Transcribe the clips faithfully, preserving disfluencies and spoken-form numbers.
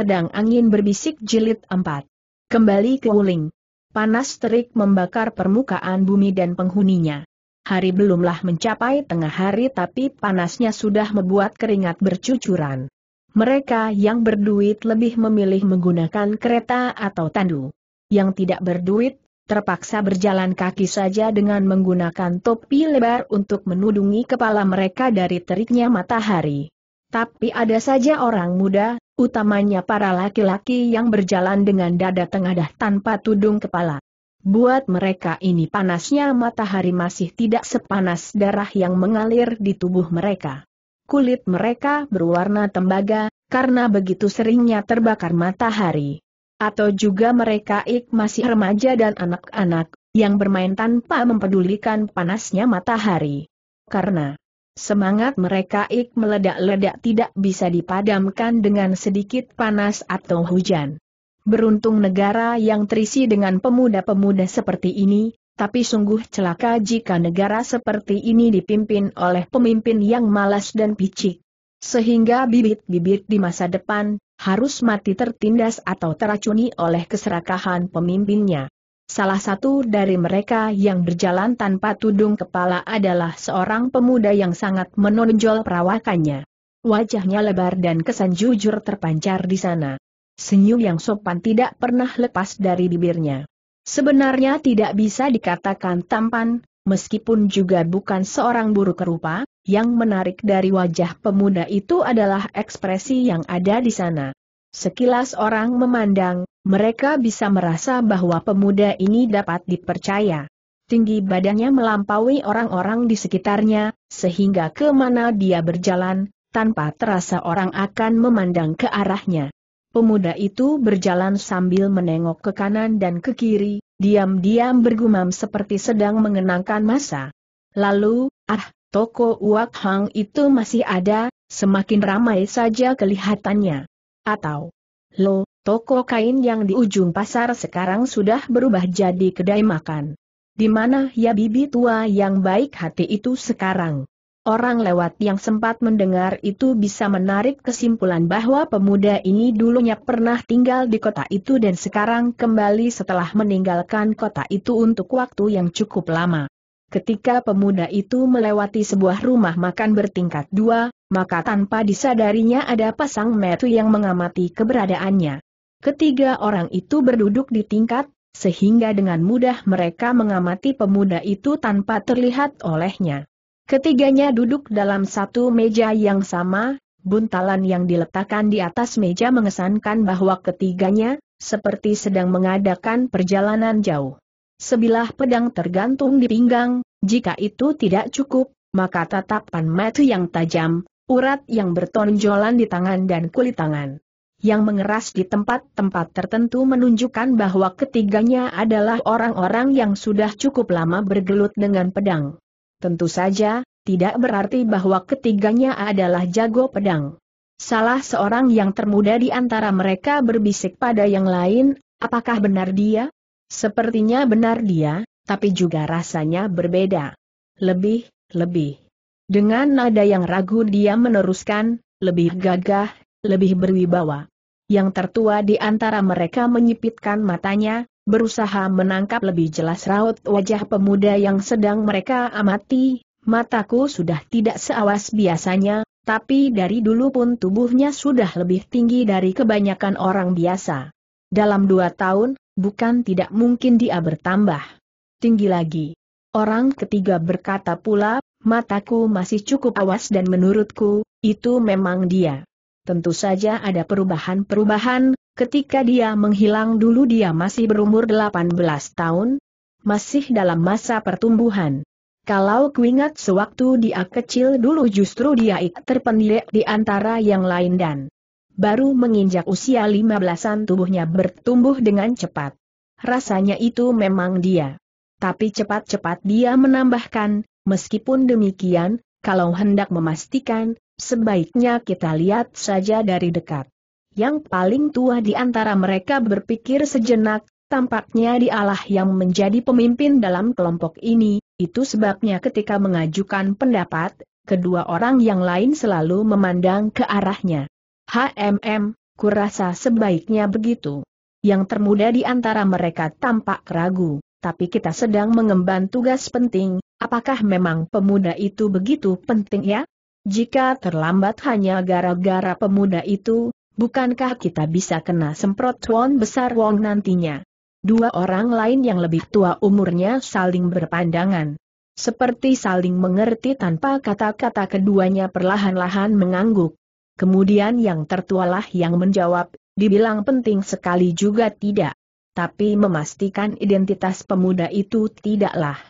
Pedang Angin Berbisik Jilid empat. Kembali ke Wuling. Panas terik membakar permukaan bumi dan penghuninya. Hari belumlah mencapai tengah hari tapi panasnya sudah membuat keringat bercucuran. Mereka yang berduit lebih memilih menggunakan kereta atau tandu. Yang tidak berduit, terpaksa berjalan kaki saja dengan menggunakan topi lebar untuk menudungi kepala mereka dari teriknya matahari. Tapi ada saja orang muda, utamanya para laki-laki yang berjalan dengan dada tengadah tanpa tudung kepala. Buat mereka ini panasnya matahari masih tidak sepanas darah yang mengalir di tubuh mereka. Kulit mereka berwarna tembaga, karena begitu seringnya terbakar matahari. Atau juga mereka ik masih remaja dan anak-anak, yang bermain tanpa mempedulikan panasnya matahari. Karena semangat mereka ik meledak-ledak tidak bisa dipadamkan dengan sedikit panas atau hujan. Beruntung negara yang terisi dengan pemuda-pemuda seperti ini, tapi sungguh celaka jika negara seperti ini dipimpin oleh pemimpin yang malas dan picik. Sehingga bibit-bibit di masa depan harus mati tertindas atau teracuni oleh keserakahan pemimpinnya. Salah satu dari mereka yang berjalan tanpa tudung kepala adalah seorang pemuda yang sangat menonjol perawakannya. Wajahnya lebar dan kesan jujur terpancar di sana. Senyum yang sopan tidak pernah lepas dari bibirnya. Sebenarnya tidak bisa dikatakan tampan, meskipun juga bukan seorang buruk rupa, yang menarik dari wajah pemuda itu adalah ekspresi yang ada di sana. Sekilas orang memandang, mereka bisa merasa bahwa pemuda ini dapat dipercaya. Tinggi badannya melampaui orang-orang di sekitarnya, sehingga kemana dia berjalan, tanpa terasa orang akan memandang ke arahnya. Pemuda itu berjalan sambil menengok ke kanan dan ke kiri, diam-diam bergumam seperti sedang mengenangkan masa. Lalu, ah, toko Uak Hang itu masih ada, semakin ramai saja kelihatannya. Atau, lo, toko kain yang di ujung pasar sekarang sudah berubah jadi kedai makan. Di mana ya bibi tua yang baik hati itu sekarang? Orang lewat yang sempat mendengar itu bisa menarik kesimpulan bahwa pemuda ini dulunya pernah tinggal di kota itu dan sekarang kembali setelah meninggalkan kota itu untuk waktu yang cukup lama. Ketika pemuda itu melewati sebuah rumah makan bertingkat dua, maka tanpa disadarinya ada pasang mata yang mengamati keberadaannya. Ketiga orang itu berduduk di tingkat, sehingga dengan mudah mereka mengamati pemuda itu tanpa terlihat olehnya. Ketiganya duduk dalam satu meja yang sama, buntalan yang diletakkan di atas meja mengesankan bahwa ketiganya, seperti sedang mengadakan perjalanan jauh. Sebilah pedang tergantung di pinggang, jika itu tidak cukup, maka tatapan mata yang tajam, urat yang bertonjolan di tangan dan kulit tangan yang mengeras di tempat-tempat tertentu menunjukkan bahwa ketiganya adalah orang-orang yang sudah cukup lama bergelut dengan pedang. Tentu saja, tidak berarti bahwa ketiganya adalah jago pedang. Salah seorang yang termuda di antara mereka berbisik pada yang lain, apakah benar dia? Sepertinya benar dia, tapi juga rasanya berbeda. Lebih, lebih. Dengan nada yang ragu dia meneruskan, lebih gagah, lebih berwibawa. Yang tertua di antara mereka menyipitkan matanya, berusaha menangkap lebih jelas raut wajah pemuda yang sedang mereka amati. Mataku sudah tidak seawas biasanya, tapi dari dulu pun tubuhnya sudah lebih tinggi dari kebanyakan orang biasa. Dalam dua tahun, bukan tidak mungkin dia bertambah tinggi lagi. Orang ketiga berkata pula, mataku masih cukup awas dan menurutku, itu memang dia. Tentu saja ada perubahan-perubahan, ketika dia menghilang dulu dia masih berumur delapan belas tahun, masih dalam masa pertumbuhan. Kalau kuingat sewaktu dia kecil dulu justru dia terpendek di antara yang lain dan baru menginjak usia lima belasan tubuhnya bertumbuh dengan cepat. Rasanya itu memang dia. Tapi cepat-cepat dia menambahkan, meskipun demikian, kalau hendak memastikan, sebaiknya kita lihat saja dari dekat. Yang paling tua di antara mereka berpikir sejenak, tampaknya dialah yang menjadi pemimpin dalam kelompok ini, itu sebabnya ketika mengajukan pendapat, kedua orang yang lain selalu memandang ke arahnya. Hmm, kurasa sebaiknya begitu. Yang termuda di antara mereka tampak ragu, tapi kita sedang mengemban tugas penting, apakah memang pemuda itu begitu penting ya? Jika terlambat hanya gara-gara pemuda itu, bukankah kita bisa kena semprot Tuan Besar Wong nantinya? Dua orang lain yang lebih tua umurnya saling berpandangan. Seperti saling mengerti tanpa kata-kata, keduanya perlahan-lahan mengangguk. Kemudian yang tertualah yang menjawab, dibilang penting sekali juga tidak. Tapi memastikan identitas pemuda itu tidaklah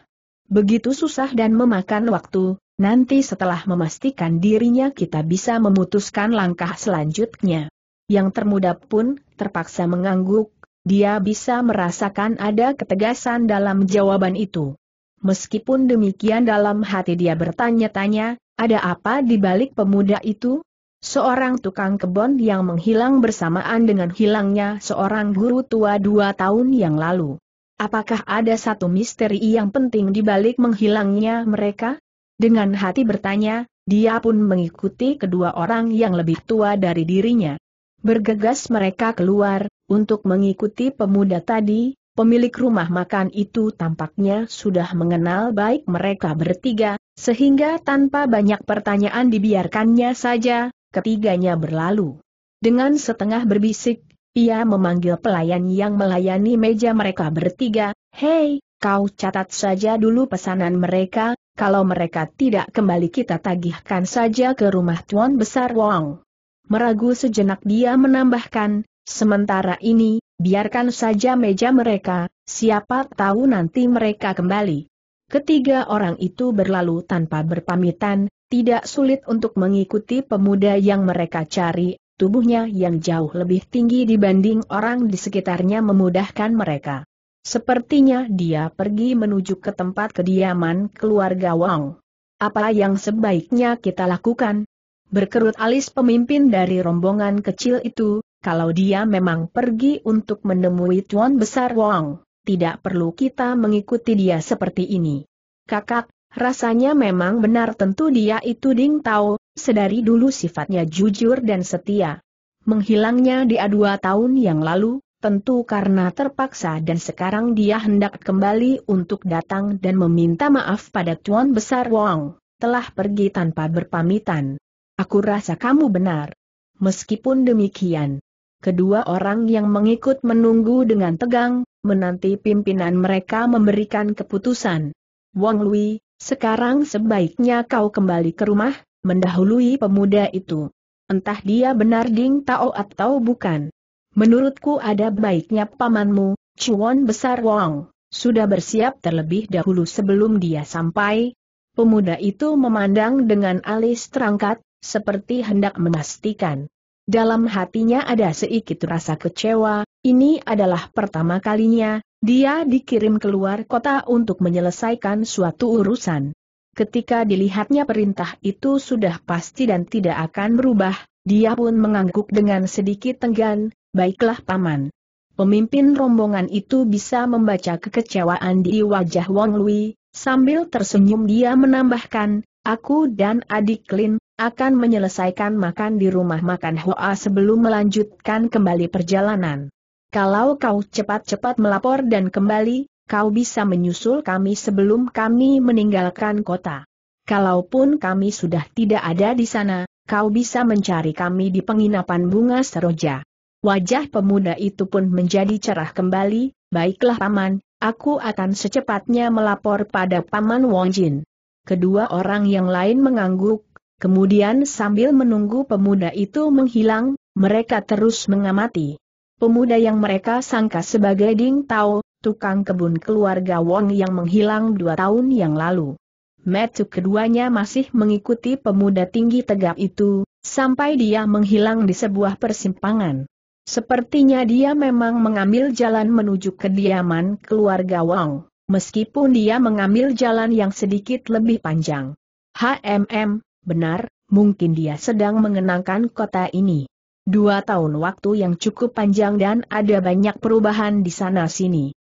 begitu susah dan memakan waktu, nanti setelah memastikan dirinya kita bisa memutuskan langkah selanjutnya. Yang termuda pun terpaksa mengangguk, dia bisa merasakan ada ketegasan dalam jawaban itu. Meskipun demikian dalam hati dia bertanya-tanya, ada apa di balik pemuda itu? Seorang tukang kebun yang menghilang bersamaan dengan hilangnya seorang guru tua dua tahun yang lalu. Apakah ada satu misteri yang penting di balik menghilangnya mereka? Dengan hati bertanya, dia pun mengikuti kedua orang yang lebih tua dari dirinya. Bergegas mereka keluar, untuk mengikuti pemuda tadi. Pemilik rumah makan itu tampaknya sudah mengenal baik mereka bertiga, sehingga tanpa banyak pertanyaan dibiarkannya saja. Ketiganya berlalu. Dengan setengah berbisik, ia memanggil pelayan yang melayani meja mereka bertiga, "Hei, kau catat saja dulu pesanan mereka, kalau mereka tidak kembali kita tagihkan saja ke rumah Tuan Besar Wong." Meragu sejenak dia menambahkan, "Sementara ini, biarkan saja meja mereka, siapa tahu nanti mereka kembali." Ketiga orang itu berlalu tanpa berpamitan. Tidak sulit untuk mengikuti pemuda yang mereka cari, tubuhnya yang jauh lebih tinggi dibanding orang di sekitarnya memudahkan mereka. Sepertinya dia pergi menuju ke tempat kediaman keluarga Wang. Apa yang sebaiknya kita lakukan? Berkerut alis pemimpin dari rombongan kecil itu, kalau dia memang pergi untuk menemui Tuan Besar Wang, tidak perlu kita mengikuti dia seperti ini. Kakak, rasanya memang benar tentu dia itu Ding Tao, sedari dulu sifatnya jujur dan setia. Menghilangnya dia dua tahun yang lalu, tentu karena terpaksa dan sekarang dia hendak kembali untuk datang dan meminta maaf pada Tuan Besar Wong, telah pergi tanpa berpamitan. Aku rasa kamu benar. Meskipun demikian, kedua orang yang mengikut menunggu dengan tegang, menanti pimpinan mereka memberikan keputusan. Wang Lui, sekarang sebaiknya kau kembali ke rumah, mendahului pemuda itu. Entah dia benar Ding Tao atau bukan. Menurutku ada baiknya pamanmu, Tuan Besar Wong, sudah bersiap terlebih dahulu sebelum dia sampai. Pemuda itu memandang dengan alis terangkat, seperti hendak memastikan. Dalam hatinya ada sedikit rasa kecewa, ini adalah pertama kalinya dia dikirim keluar kota untuk menyelesaikan suatu urusan. Ketika dilihatnya perintah itu sudah pasti dan tidak akan berubah, dia pun mengangguk dengan sedikit enggan, "Baiklah paman." Pemimpin rombongan itu bisa membaca kekecewaan di wajah Wang Lui, sambil tersenyum dia menambahkan, "Aku dan adik Lin akan menyelesaikan makan di rumah makan Hua sebelum melanjutkan kembali perjalanan. Kalau kau cepat-cepat melapor dan kembali, kau bisa menyusul kami sebelum kami meninggalkan kota. Kalaupun kami sudah tidak ada di sana, kau bisa mencari kami di penginapan bunga Seroja." Wajah pemuda itu pun menjadi cerah kembali, "Baiklah paman, aku akan secepatnya melapor pada paman Wang Jin." Kedua orang yang lain mengangguk, kemudian sambil menunggu pemuda itu menghilang, mereka terus mengamati. Pemuda yang mereka sangka sebagai Ding Tao, tukang kebun keluarga Wong yang menghilang dua tahun yang lalu. Mata keduanya masih mengikuti pemuda tinggi tegap itu, sampai dia menghilang di sebuah persimpangan. Sepertinya dia memang mengambil jalan menuju kediaman keluarga Wong, meskipun dia mengambil jalan yang sedikit lebih panjang. Hmm, benar, mungkin dia sedang mengenangkan kota ini. Dua tahun waktu yang cukup panjang dan ada banyak perubahan di sana-sini.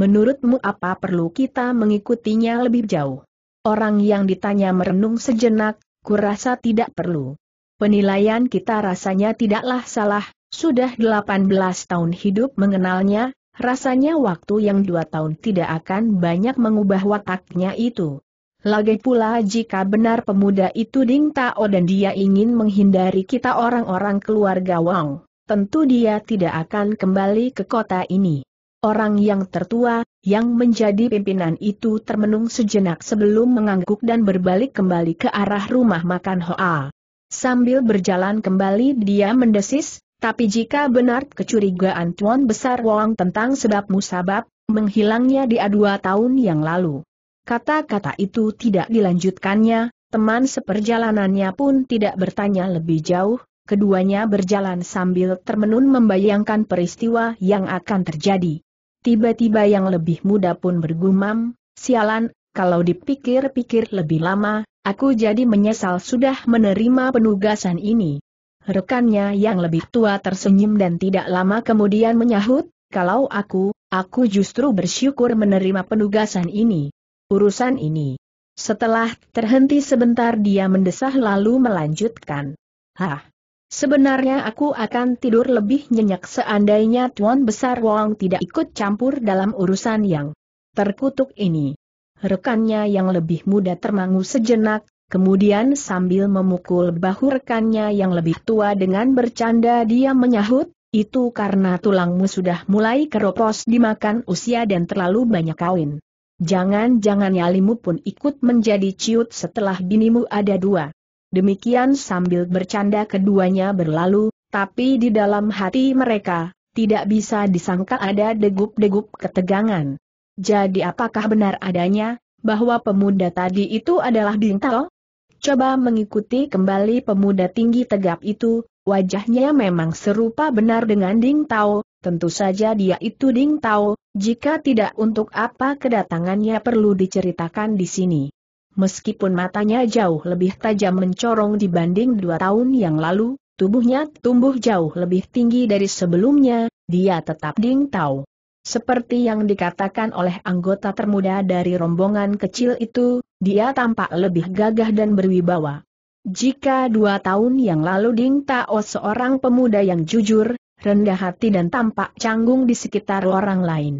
Menurutmu apa perlu kita mengikutinya lebih jauh? Orang yang ditanya merenung sejenak, kurasa tidak perlu. Penilaian kita rasanya tidaklah salah, Sudah delapan belas tahun hidup mengenalnya, rasanya waktu yang dua tahun tidak akan banyak mengubah wataknya itu. Lagi pula jika benar pemuda itu Ding Tao dan dia ingin menghindari kita orang-orang keluarga Wang, tentu dia tidak akan kembali ke kota ini. Orang yang tertua, yang menjadi pimpinan itu termenung sejenak sebelum mengangguk dan berbalik kembali ke arah rumah makan Hua. Sambil berjalan kembali dia mendesis, tapi jika benar kecurigaan Tuan Besar Wong tentang sebab musabab, menghilangnya di dua tahun yang lalu. Kata-kata itu tidak dilanjutkannya, teman seperjalanannya pun tidak bertanya lebih jauh, keduanya berjalan sambil termenun membayangkan peristiwa yang akan terjadi. Tiba-tiba yang lebih muda pun bergumam, sialan, kalau dipikir-pikir lebih lama, aku jadi menyesal sudah menerima penugasan ini. Rekannya yang lebih tua tersenyum dan tidak lama kemudian menyahut, kalau aku, aku justru bersyukur menerima penugasan ini. Urusan ini. Setelah terhenti sebentar dia mendesah lalu melanjutkan. Hah, sebenarnya aku akan tidur lebih nyenyak seandainya Tuan Besar Wong tidak ikut campur dalam urusan yang terkutuk ini. Rekannya yang lebih muda termangu sejenak, kemudian sambil memukul bahu rekannya yang lebih tua dengan bercanda dia menyahut, itu karena tulangmu sudah mulai keropos dimakan usia dan terlalu banyak kawin. Jangan-jangan nyalimu pun ikut menjadi ciut setelah binimu ada dua. Demikian sambil bercanda keduanya berlalu, tapi di dalam hati mereka, tidak bisa disangka ada degup-degup ketegangan. Jadi apakah benar adanya, bahwa pemuda tadi itu adalah Ding Tao? Coba mengikuti kembali pemuda tinggi tegap itu, wajahnya memang serupa benar dengan Ding Tao, tentu saja dia itu Ding Tao. Jika tidak untuk apa kedatangannya perlu diceritakan di sini. Meskipun matanya jauh lebih tajam mencorong dibanding dua tahun yang lalu, tubuhnya tumbuh jauh lebih tinggi dari sebelumnya, dia tetap Ding Tao. Seperti yang dikatakan oleh anggota termuda dari rombongan kecil itu, dia tampak lebih gagah dan berwibawa. Jika dua tahun yang lalu Ding Tao seorang pemuda yang jujur, rendah hati dan tampak canggung di sekitar orang lain.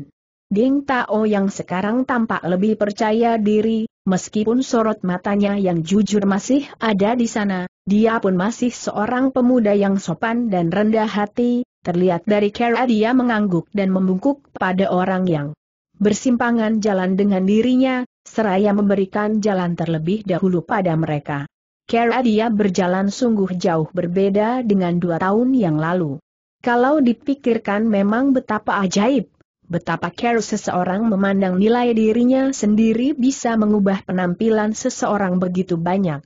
Ding Tao yang sekarang tampak lebih percaya diri, meskipun sorot matanya yang jujur masih ada di sana, dia pun masih seorang pemuda yang sopan dan rendah hati, terlihat dari cara dia mengangguk dan membungkuk pada orang yang bersimpangan jalan dengan dirinya, seraya memberikan jalan terlebih dahulu pada mereka. Cara dia berjalan sungguh jauh berbeda dengan dua tahun yang lalu. Kalau dipikirkan memang betapa ajaib, betapa care seseorang memandang nilai dirinya sendiri bisa mengubah penampilan seseorang begitu banyak.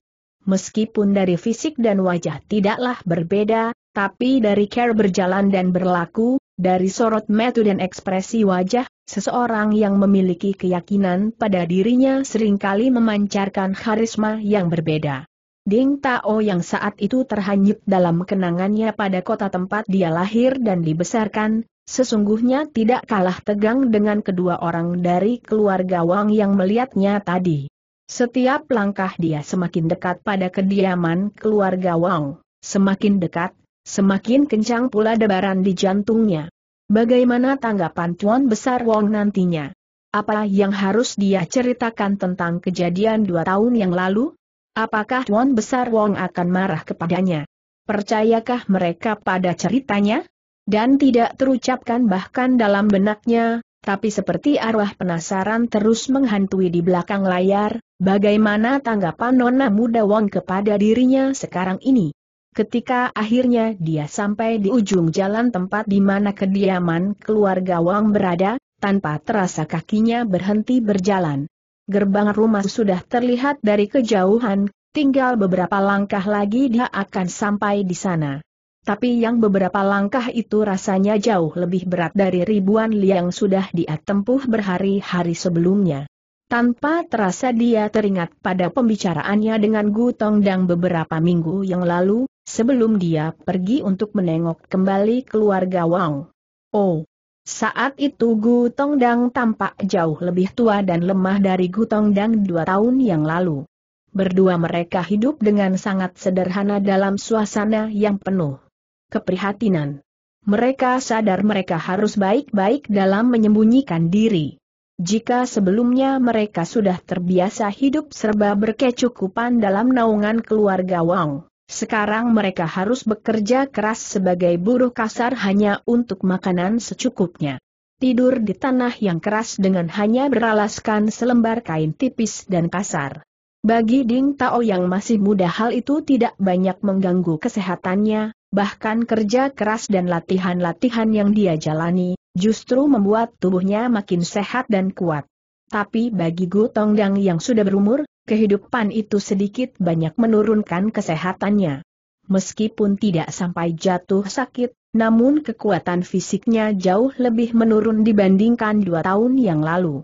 Meskipun dari fisik dan wajah tidaklah berbeda, tapi dari care berjalan dan berlaku, dari sorot mata dan ekspresi wajah, seseorang yang memiliki keyakinan pada dirinya seringkali memancarkan karisma yang berbeda. Ding Tao yang saat itu terhanyut dalam kenangannya pada kota tempat dia lahir dan dibesarkan, sesungguhnya tidak kalah tegang dengan kedua orang dari keluarga Wang yang melihatnya tadi. Setiap langkah dia semakin dekat pada kediaman keluarga Wang, semakin dekat, semakin kencang pula debaran di jantungnya. Bagaimana tanggapan Tuan Besar Wang nantinya? Apa yang harus dia ceritakan tentang kejadian dua tahun yang lalu? Apakah Tuan Besar Wong akan marah kepadanya? Percayakah mereka pada ceritanya? Dan tidak terucapkan bahkan dalam benaknya, tapi seperti arwah penasaran terus menghantui di belakang layar, bagaimana tanggapan nona muda Wong kepada dirinya sekarang ini? Ketika akhirnya dia sampai di ujung jalan tempat di mana kediaman keluarga Wong berada, tanpa terasa kakinya berhenti berjalan. Gerbang rumah sudah terlihat dari kejauhan, tinggal beberapa langkah lagi dia akan sampai di sana. Tapi yang beberapa langkah itu rasanya jauh lebih berat dari ribuan li yang sudah dia tempuh berhari-hari sebelumnya. Tanpa terasa dia teringat pada pembicaraannya dengan Gu Tongdang beberapa minggu yang lalu, sebelum dia pergi untuk menengok kembali keluarga Wang. Oh! Saat itu Gu Tongdang tampak jauh lebih tua dan lemah dari Gu Tongdang dua tahun yang lalu. Berdua mereka hidup dengan sangat sederhana dalam suasana yang penuh keprihatinan. mereka sadar mereka harus baik-baik dalam menyembunyikan diri. Jika sebelumnya mereka sudah terbiasa hidup serba berkecukupan dalam naungan keluarga Wang, sekarang mereka harus bekerja keras sebagai buruh kasar hanya untuk makanan secukupnya. Tidur di tanah yang keras dengan hanya beralaskan selembar kain tipis dan kasar. Bagi Ding Tao yang masih muda hal itu tidak banyak mengganggu kesehatannya, bahkan kerja keras dan latihan-latihan yang dia jalani, justru membuat tubuhnya makin sehat dan kuat. Tapi bagi Gu Tongdang yang sudah berumur, kehidupan itu sedikit banyak menurunkan kesehatannya. Meskipun tidak sampai jatuh sakit, namun kekuatan fisiknya jauh lebih menurun dibandingkan dua tahun yang lalu.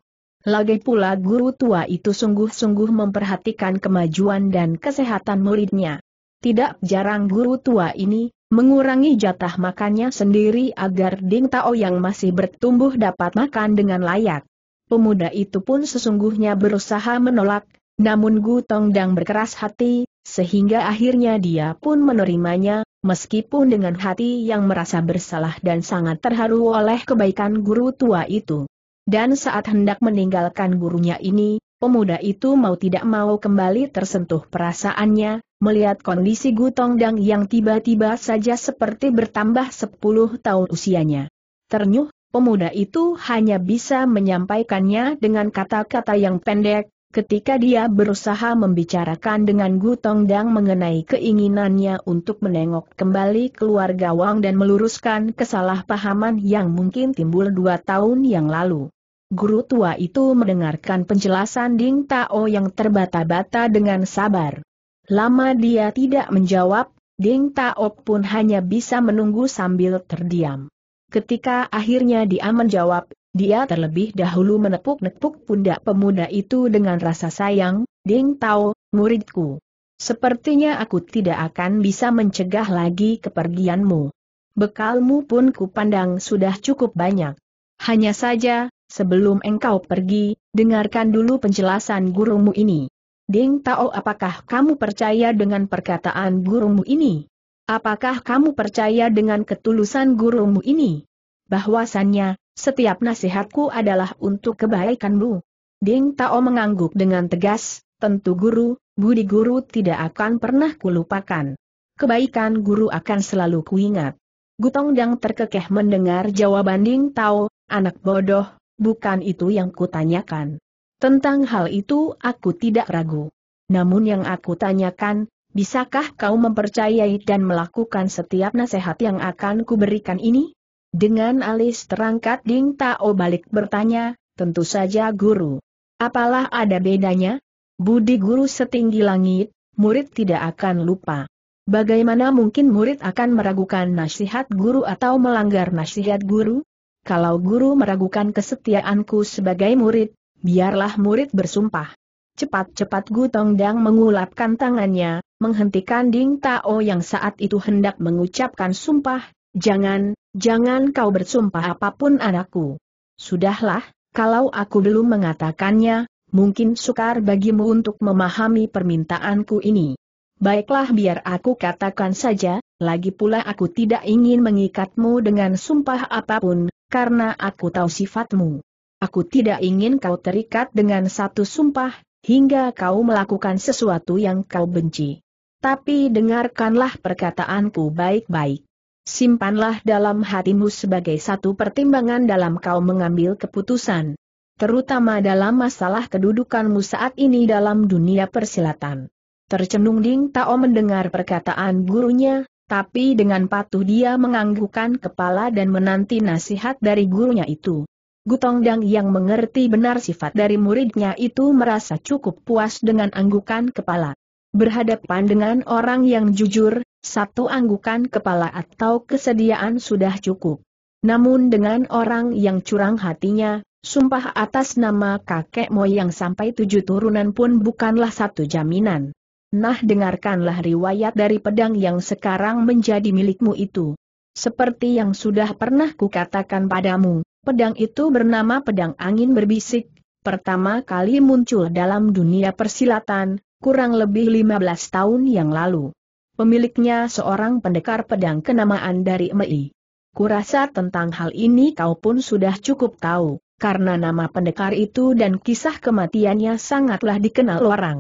Lagi pula guru tua itu sungguh-sungguh memperhatikan kemajuan dan kesehatan muridnya. Tidak jarang guru tua ini mengurangi jatah makannya sendiri agar Ding Tao yang masih bertumbuh dapat makan dengan layak. Pemuda itu pun sesungguhnya berusaha menolak, namun Gu Tongdang berkeras hati, sehingga akhirnya dia pun menerimanya, meskipun dengan hati yang merasa bersalah dan sangat terharu oleh kebaikan guru tua itu. Dan saat hendak meninggalkan gurunya ini, pemuda itu mau tidak mau kembali tersentuh perasaannya, melihat kondisi Gu Tongdang yang tiba-tiba saja seperti bertambah sepuluh tahun usianya. Ternyuh, pemuda itu hanya bisa menyampaikannya dengan kata-kata yang pendek, ketika dia berusaha membicarakan dengan Gu Tongdang mengenai keinginannya untuk menengok kembali keluarga Wang dan meluruskan kesalahpahaman yang mungkin timbul dua tahun yang lalu. Guru tua itu mendengarkan penjelasan Ding Tao yang terbata-bata dengan sabar. Lama dia tidak menjawab, Ding Tao pun hanya bisa menunggu sambil terdiam. Ketika akhirnya dia menjawab, dia terlebih dahulu menepuk-nepuk pundak pemuda itu dengan rasa sayang, "Ding Tao, muridku. Sepertinya aku tidak akan bisa mencegah lagi kepergianmu. Bekalmu pun kupandang sudah cukup banyak. Hanya saja, sebelum engkau pergi, dengarkan dulu penjelasan gurumu ini. Ding Tao, apakah kamu percaya dengan perkataan gurumu ini? Apakah kamu percaya dengan ketulusan gurumu ini? Bahwasannya, setiap nasihatku adalah untuk kebaikanmu." Ding Tao mengangguk dengan tegas, "Tentu guru, budi guru tidak akan pernah kulupakan. Kebaikan guru akan selalu kuingat." Gu Tongdang terkekeh mendengar jawaban Ding Tao, "Anak bodoh. Bukan itu yang kutanyakan. Tentang hal itu aku tidak ragu. Namun yang aku tanyakan, bisakah kau mempercayai dan melakukan setiap nasihat yang akan kuberikan ini?" Dengan alis terangkat Ding Tao balik bertanya, "Tentu saja guru. Apalah ada bedanya? Budi guru setinggi langit, murid tidak akan lupa. Bagaimana mungkin murid akan meragukan nasihat guru atau melanggar nasihat guru? Kalau guru meragukan kesetiaanku sebagai murid, biarlah murid bersumpah." Cepat-cepat Gu Tongdang mengulapkan tangannya, menghentikan Ding Tao yang saat itu hendak mengucapkan sumpah, "Jangan, jangan kau bersumpah apapun anakku. Sudahlah, kalau aku belum mengatakannya, mungkin sukar bagimu untuk memahami permintaanku ini. Baiklah biar aku katakan saja, lagi pula aku tidak ingin mengikatmu dengan sumpah apapun. Karena aku tahu sifatmu. Aku tidak ingin kau terikat dengan satu sumpah, hingga kau melakukan sesuatu yang kau benci. Tapi dengarkanlah perkataanku baik-baik. Simpanlah dalam hatimu sebagai satu pertimbangan dalam kau mengambil keputusan. Terutama dalam masalah kedudukanmu saat ini dalam dunia persilatan." Tercenung Ding Tao mendengar perkataan gurunya, tapi dengan patuh dia menganggukkan kepala dan menanti nasihat dari gurunya itu. Gu Tongdang yang mengerti benar sifat dari muridnya itu merasa cukup puas dengan anggukan kepala. Berhadapan dengan orang yang jujur, satu anggukan kepala atau kesediaan sudah cukup. Namun dengan orang yang curang hatinya, sumpah atas nama kakek moyang sampai tujuh turunan pun bukanlah satu jaminan. Nah, dengarkanlah riwayat dari pedang yang sekarang menjadi milikmu itu. Seperti yang sudah pernah kukatakan padamu, pedang itu bernama pedang angin berbisik, pertama kali muncul dalam dunia persilatan, kurang lebih lima belas tahun yang lalu. Pemiliknya seorang pendekar pedang kenamaan dari Emei. Kurasa tentang hal ini kau pun sudah cukup tahu, karena nama pendekar itu dan kisah kematiannya sangatlah dikenal orang.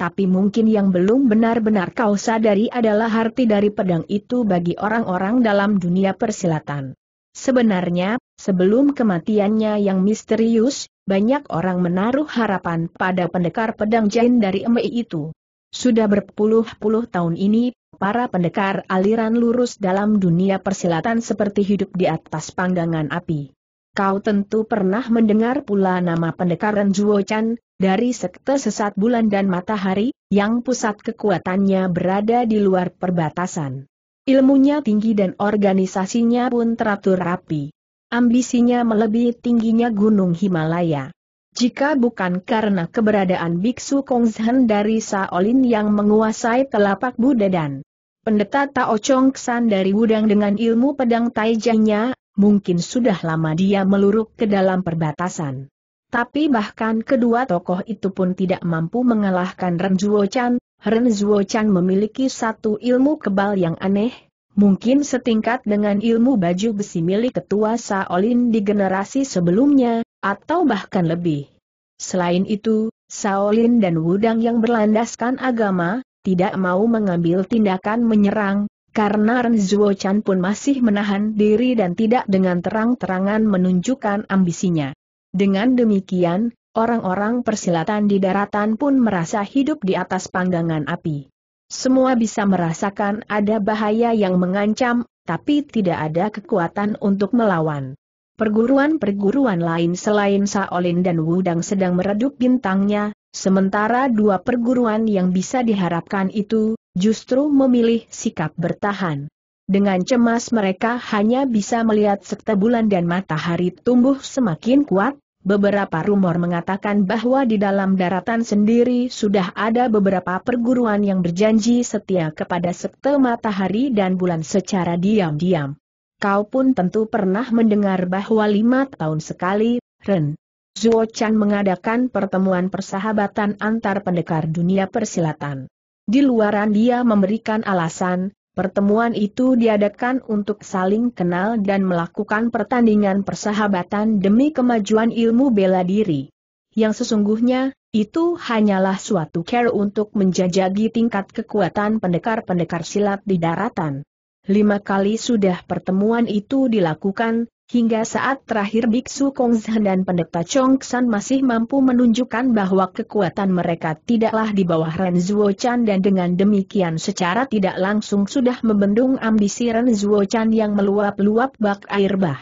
Tapi mungkin yang belum benar-benar kau sadari adalah arti dari pedang itu bagi orang-orang dalam dunia persilatan. Sebenarnya, sebelum kematiannya yang misterius, banyak orang menaruh harapan pada pendekar pedang Jin dari Emei itu. Sudah berpuluh-puluh tahun ini, para pendekar aliran lurus dalam dunia persilatan seperti hidup di atas panggangan api. Kau tentu pernah mendengar pula nama pendekar Ren Zuochan, dari sekte sesat bulan dan matahari, yang pusat kekuatannya berada di luar perbatasan. Ilmunya tinggi dan organisasinya pun teratur rapi. Ambisinya melebihi tingginya Gunung Himalaya. Jika bukan karena keberadaan Biksu Kongzhen dari Shaolin yang menguasai telapak Buddha dan Pendeta Tao Chongsan dari Wudang dengan ilmu pedang Taijanya, mungkin sudah lama dia meluruk ke dalam perbatasan. Tapi bahkan kedua tokoh itu pun tidak mampu mengalahkan Ren Zuochan. Ren Zuochan memiliki satu ilmu kebal yang aneh. Mungkin setingkat dengan ilmu baju besi milik ketua Shaolin di generasi sebelumnya, atau bahkan lebih. Selain itu, Shaolin dan Wudang yang berlandaskan agama, tidak mau mengambil tindakan menyerang, karena Ren Zuochan pun masih menahan diri dan tidak dengan terang-terangan menunjukkan ambisinya. Dengan demikian, orang-orang persilatan di daratan pun merasa hidup di atas panggangan api. Semua bisa merasakan ada bahaya yang mengancam, tapi tidak ada kekuatan untuk melawan. Perguruan-perguruan lain selain Shaolin dan Wudang sedang meredup bintangnya, sementara dua perguruan yang bisa diharapkan itu, justru memilih sikap bertahan. Dengan cemas mereka hanya bisa melihat sekte bulan dan matahari tumbuh semakin kuat. Beberapa rumor mengatakan bahwa di dalam daratan sendiri sudah ada beberapa perguruan yang berjanji setia kepada sekte matahari dan bulan secara diam-diam. Kau pun tentu pernah mendengar bahwa lima tahun sekali, Ren Zuochan mengadakan pertemuan persahabatan antar pendekar dunia persilatan. Di luaran dia memberikan alasan, pertemuan itu diadakan untuk saling kenal dan melakukan pertandingan persahabatan demi kemajuan ilmu bela diri. Yang sesungguhnya, itu hanyalah suatu care untuk menjajaki tingkat kekuatan pendekar-pendekar silat di daratan. Lima kali sudah pertemuan itu dilakukan, hingga saat terakhir Biksu Kongzhen dan Pendeta Chongsan masih mampu menunjukkan bahwa kekuatan mereka tidaklah di bawah Ren Zuochan dan dengan demikian secara tidak langsung sudah membendung ambisi Ren Zuochan yang meluap-luap bak air bah.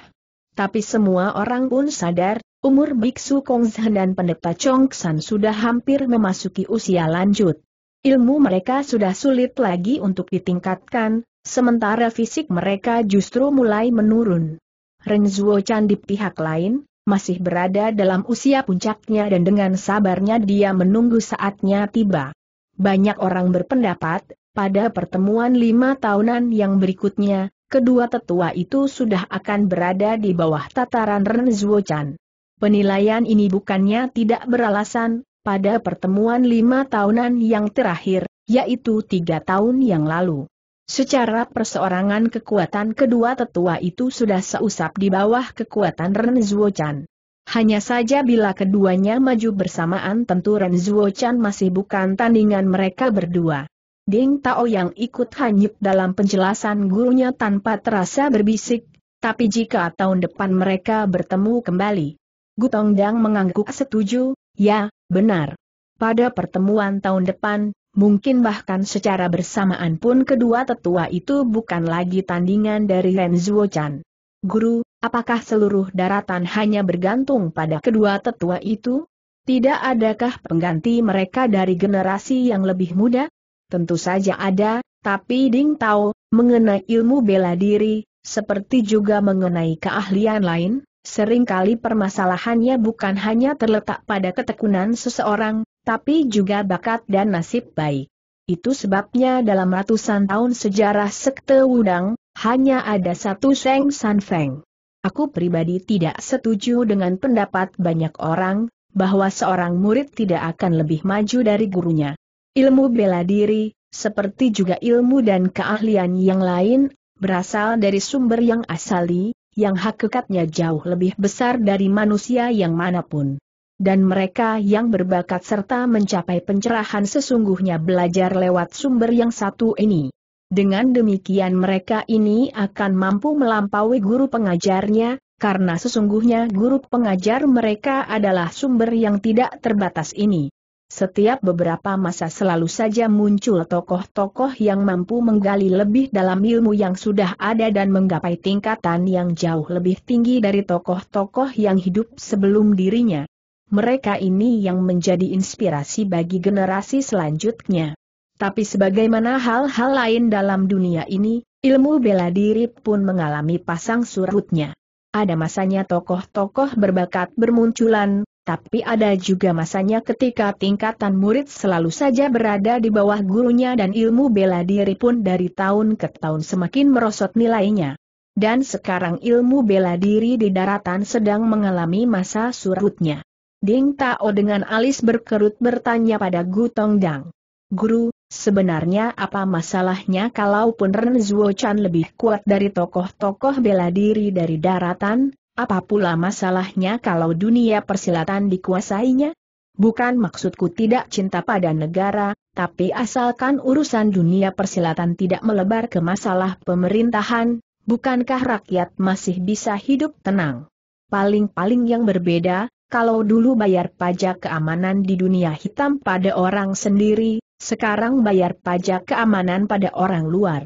Tapi semua orang pun sadar, umur Biksu Kongzhen dan Pendeta Chongsan sudah hampir memasuki usia lanjut. Ilmu mereka sudah sulit lagi untuk ditingkatkan, sementara fisik mereka justru mulai menurun. Ren Zuochan di pihak lain, masih berada dalam usia puncaknya dan dengan sabarnya dia menunggu saatnya tiba. Banyak orang berpendapat, pada pertemuan lima tahunan yang berikutnya, kedua tetua itu sudah akan berada di bawah tataran Ren Zuochan. Penilaian ini bukannya tidak beralasan, pada pertemuan lima tahunan yang terakhir, yaitu tiga tahun yang lalu. Secara perseorangan kekuatan kedua tetua itu sudah seusap di bawah kekuatan Ren Zuochan. Hanya saja bila keduanya maju bersamaan tentu Ren Zuochan masih bukan tandingan mereka berdua. Ding Tao yang ikut hanyut dalam penjelasan gurunya tanpa terasa berbisik, tapi jika tahun depan mereka bertemu kembali. Gu Tongdang mengangguk setuju, ya, benar. Pada pertemuan tahun depan, mungkin bahkan secara bersamaan pun kedua tetua itu bukan lagi tandingan dari Ren Zuochan. Guru, apakah seluruh daratan hanya bergantung pada kedua tetua itu? Tidak adakah pengganti mereka dari generasi yang lebih muda? Tentu saja ada, tapi Ding Tao, mengenai ilmu bela diri, seperti juga mengenai keahlian lain, seringkali permasalahannya bukan hanya terletak pada ketekunan seseorang, tapi juga bakat dan nasib baik. Itu sebabnya dalam ratusan tahun sejarah sekte Wudang, hanya ada satu Sheng San Feng. Aku pribadi tidak setuju dengan pendapat banyak orang, bahwa seorang murid tidak akan lebih maju dari gurunya. Ilmu bela diri, seperti juga ilmu dan keahlian yang lain, berasal dari sumber yang asali, yang hakikatnya jauh lebih besar dari manusia yang manapun. Dan mereka yang berbakat serta mencapai pencerahan sesungguhnya belajar lewat sumber yang satu ini. Dengan demikian mereka ini akan mampu melampaui guru pengajarnya, karena sesungguhnya guru pengajar mereka adalah sumber yang tidak terbatas ini. Setiap beberapa masa selalu saja muncul tokoh-tokoh yang mampu menggali lebih dalam ilmu yang sudah ada dan menggapai tingkatan yang jauh lebih tinggi dari tokoh-tokoh yang hidup sebelum dirinya. Mereka ini yang menjadi inspirasi bagi generasi selanjutnya. Tapi sebagaimana hal-hal lain dalam dunia ini, ilmu bela diri pun mengalami pasang surutnya. Ada masanya tokoh-tokoh berbakat bermunculan, tapi ada juga masanya ketika tingkatan murid selalu saja berada di bawah gurunya dan ilmu bela diri pun dari tahun ke tahun semakin merosot nilainya. Dan sekarang ilmu bela diri di daratan sedang mengalami masa surutnya. Ding Tao dengan alis berkerut bertanya pada Gu Tongdang, "Guru, sebenarnya apa masalahnya kalaupun Ren Zuochan lebih kuat dari tokoh-tokoh bela diri dari daratan? Apa pula masalahnya kalau dunia persilatan dikuasainya? Bukan maksudku tidak cinta pada negara, tapi asalkan urusan dunia persilatan tidak melebar ke masalah pemerintahan, bukankah rakyat masih bisa hidup tenang? Paling-paling yang berbeda, kalau dulu bayar pajak keamanan di dunia hitam pada orang sendiri, sekarang bayar pajak keamanan pada orang luar."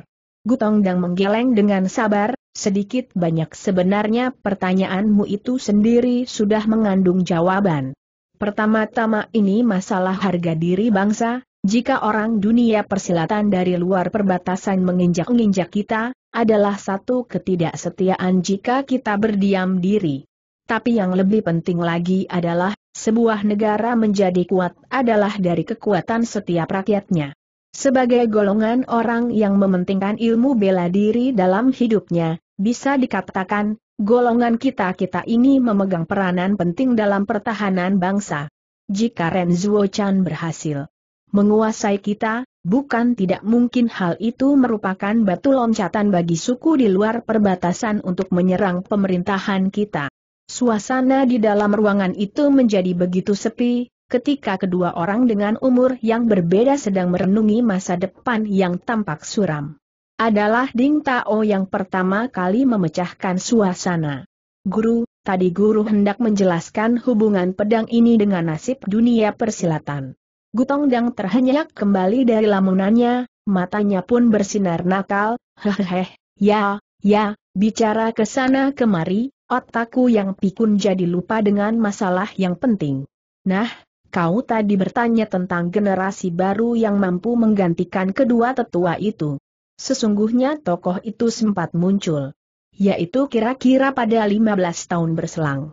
Gu Tongdang menggeleng dengan sabar, sedikit banyak sebenarnya pertanyaanmu itu sendiri sudah mengandung jawaban. Pertama-tama ini masalah harga diri bangsa, jika orang dunia persilatan dari luar perbatasan menginjak-injak kita, adalah satu ketidaksetiaan jika kita berdiam diri. Tapi yang lebih penting lagi adalah, sebuah negara menjadi kuat adalah dari kekuatan setiap rakyatnya. Sebagai golongan orang yang mementingkan ilmu bela diri dalam hidupnya, bisa dikatakan, golongan kita-kita ini memegang peranan penting dalam pertahanan bangsa. Jika Ren Zuochan berhasil menguasai kita, bukan tidak mungkin hal itu merupakan batu loncatan bagi suku di luar perbatasan untuk menyerang pemerintahan kita. Suasana di dalam ruangan itu menjadi begitu sepi, ketika kedua orang dengan umur yang berbeda sedang merenungi masa depan yang tampak suram. Adalah Ding Tao yang pertama kali memecahkan suasana. "Guru, tadi guru hendak menjelaskan hubungan pedang ini dengan nasib dunia persilatan." Gu Tongdang terhenyak kembali dari lamunannya, matanya pun bersinar nakal. "Hehehe, ya, ya, bicara ke sana kemari, otakku yang pikun jadi lupa dengan masalah yang penting. Nah, kau tadi bertanya tentang generasi baru yang mampu menggantikan kedua tetua itu. Sesungguhnya tokoh itu sempat muncul, yaitu kira-kira pada lima belas tahun berselang."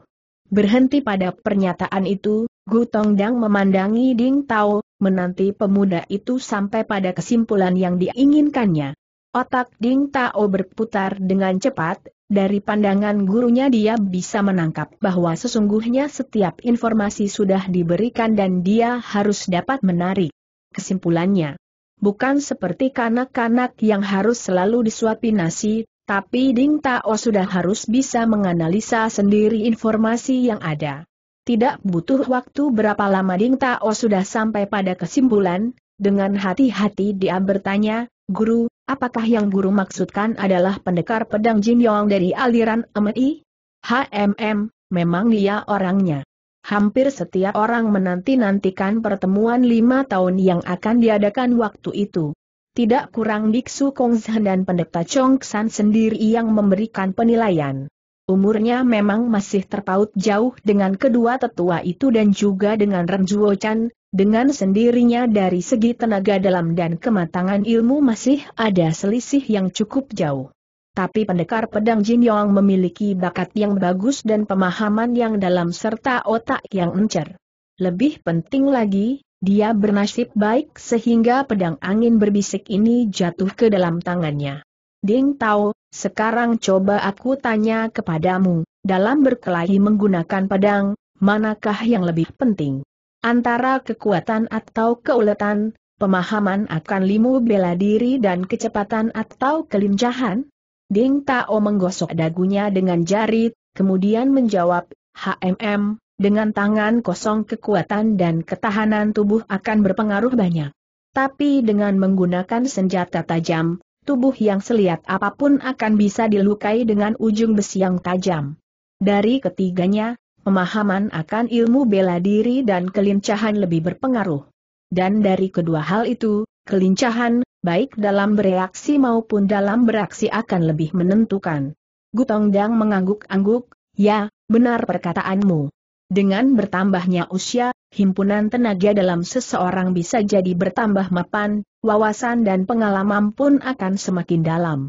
Berhenti pada pernyataan itu, Gu Tongdang memandangi Ding Tao, menanti pemuda itu sampai pada kesimpulan yang diinginkannya. Otak Ding Tao berputar dengan cepat. Dari pandangan gurunya dia bisa menangkap bahwa sesungguhnya setiap informasi sudah diberikan dan dia harus dapat menarik kesimpulannya. Bukan seperti kanak-kanak yang harus selalu disuapi nasi, tapi Ding Tao sudah harus bisa menganalisa sendiri informasi yang ada. Tidak butuh waktu berapa lama Ding Tao sudah sampai pada kesimpulan. Dengan hati-hati dia bertanya, "Guru, apakah yang guru maksudkan adalah pendekar pedang Jin Yong dari aliran Emei?" "Hmm, memang dia orangnya. Hampir setiap orang menanti-nantikan pertemuan lima tahun yang akan diadakan waktu itu. Tidak kurang Biksu Kongzhen dan Pendeta Chongsan sendiri yang memberikan penilaian. Umurnya memang masih terpaut jauh dengan kedua tetua itu dan juga dengan Ren Zuochan. Dengan sendirinya dari segi tenaga dalam dan kematangan ilmu masih ada selisih yang cukup jauh. Tapi pendekar pedang Jin Yong memiliki bakat yang bagus dan pemahaman yang dalam serta otak yang encer. Lebih penting lagi, dia bernasib baik sehingga pedang angin berbisik ini jatuh ke dalam tangannya." "Ding Tao, sekarang coba aku tanya kepadamu, dalam berkelahi menggunakan pedang, manakah yang lebih penting? Antara kekuatan atau keuletan, pemahaman akan ilmu bela diri dan kecepatan atau kelincahan?" Ding Tao menggosok dagunya dengan jari, kemudian menjawab, "Hmm, dengan tangan kosong kekuatan dan ketahanan tubuh akan berpengaruh banyak. Tapi dengan menggunakan senjata tajam, tubuh yang seliat apapun akan bisa dilukai dengan ujung besi yang tajam." Dari ketiganya, pemahaman akan ilmu bela diri dan kelincahan lebih berpengaruh. Dan dari kedua hal itu, kelincahan, baik dalam bereaksi maupun dalam beraksi akan lebih menentukan. Gu Tongdang mengangguk-angguk, "Ya, benar perkataanmu." Dengan bertambahnya usia, himpunan tenaga dalam seseorang bisa jadi bertambah mapan, wawasan dan pengalaman pun akan semakin dalam.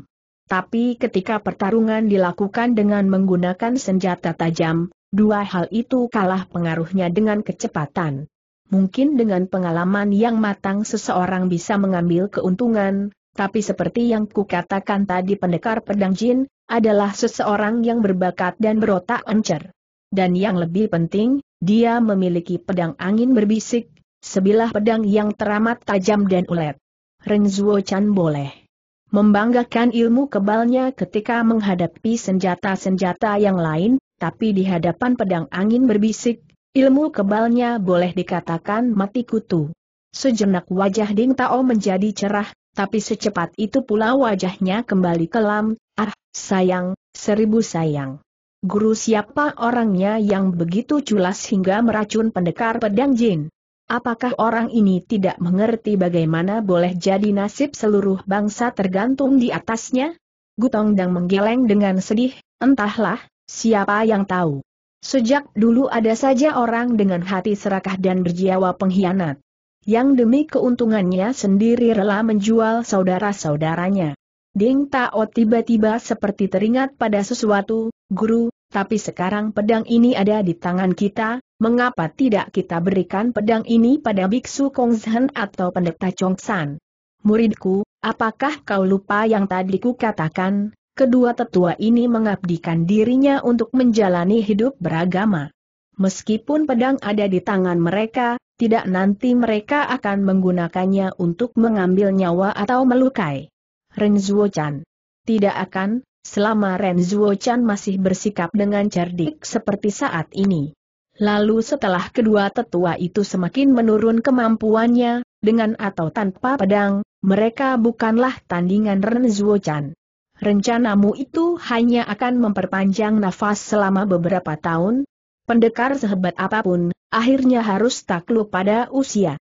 Tapi ketika pertarungan dilakukan dengan menggunakan senjata tajam, dua hal itu kalah pengaruhnya dengan kecepatan. Mungkin dengan pengalaman yang matang seseorang bisa mengambil keuntungan, tapi seperti yang kukatakan tadi, pendekar pedang Jin adalah seseorang yang berbakat dan berotak encer. Dan yang lebih penting, dia memiliki pedang angin berbisik, sebilah pedang yang teramat tajam dan ulet. Ren Zuochan boleh membanggakan ilmu kebalnya ketika menghadapi senjata-senjata yang lain, tapi di hadapan pedang angin berbisik, ilmu kebalnya boleh dikatakan mati kutu. Sejenak wajah Ding Tao menjadi cerah, tapi secepat itu pula wajahnya kembali kelam. "Ah, sayang, seribu sayang. Guru siapa orangnya yang begitu culas hingga meracun pendekar pedang Jin? Apakah orang ini tidak mengerti bagaimana boleh jadi nasib seluruh bangsa tergantung di atasnya?" Gu Tongdang menggeleng dengan sedih, "Entahlah, siapa yang tahu. Sejak dulu ada saja orang dengan hati serakah dan berjiwa pengkhianat, yang demi keuntungannya sendiri rela menjual saudara-saudaranya." Ding Tao tiba-tiba seperti teringat pada sesuatu, "Guru, tapi sekarang pedang ini ada di tangan kita, mengapa tidak kita berikan pedang ini pada Biksu Kongzhen atau Pendeta Chongsan? Muridku, apakah kau lupa yang tadi kukatakan? Kedua tetua ini mengabdikan dirinya untuk menjalani hidup beragama. Meskipun pedang ada di tangan mereka, tidak nanti mereka akan menggunakannya untuk mengambil nyawa atau melukai." "Ren Zuochan, tidak akan, selama Ren Zuochan masih bersikap dengan cerdik seperti saat ini." Lalu setelah kedua tetua itu semakin menurun kemampuannya, dengan atau tanpa pedang, mereka bukanlah tandingan Ren Zuochan. "Rencanamu itu hanya akan memperpanjang nafas selama beberapa tahun. Pendekar sehebat apapun, akhirnya harus takluk pada usia.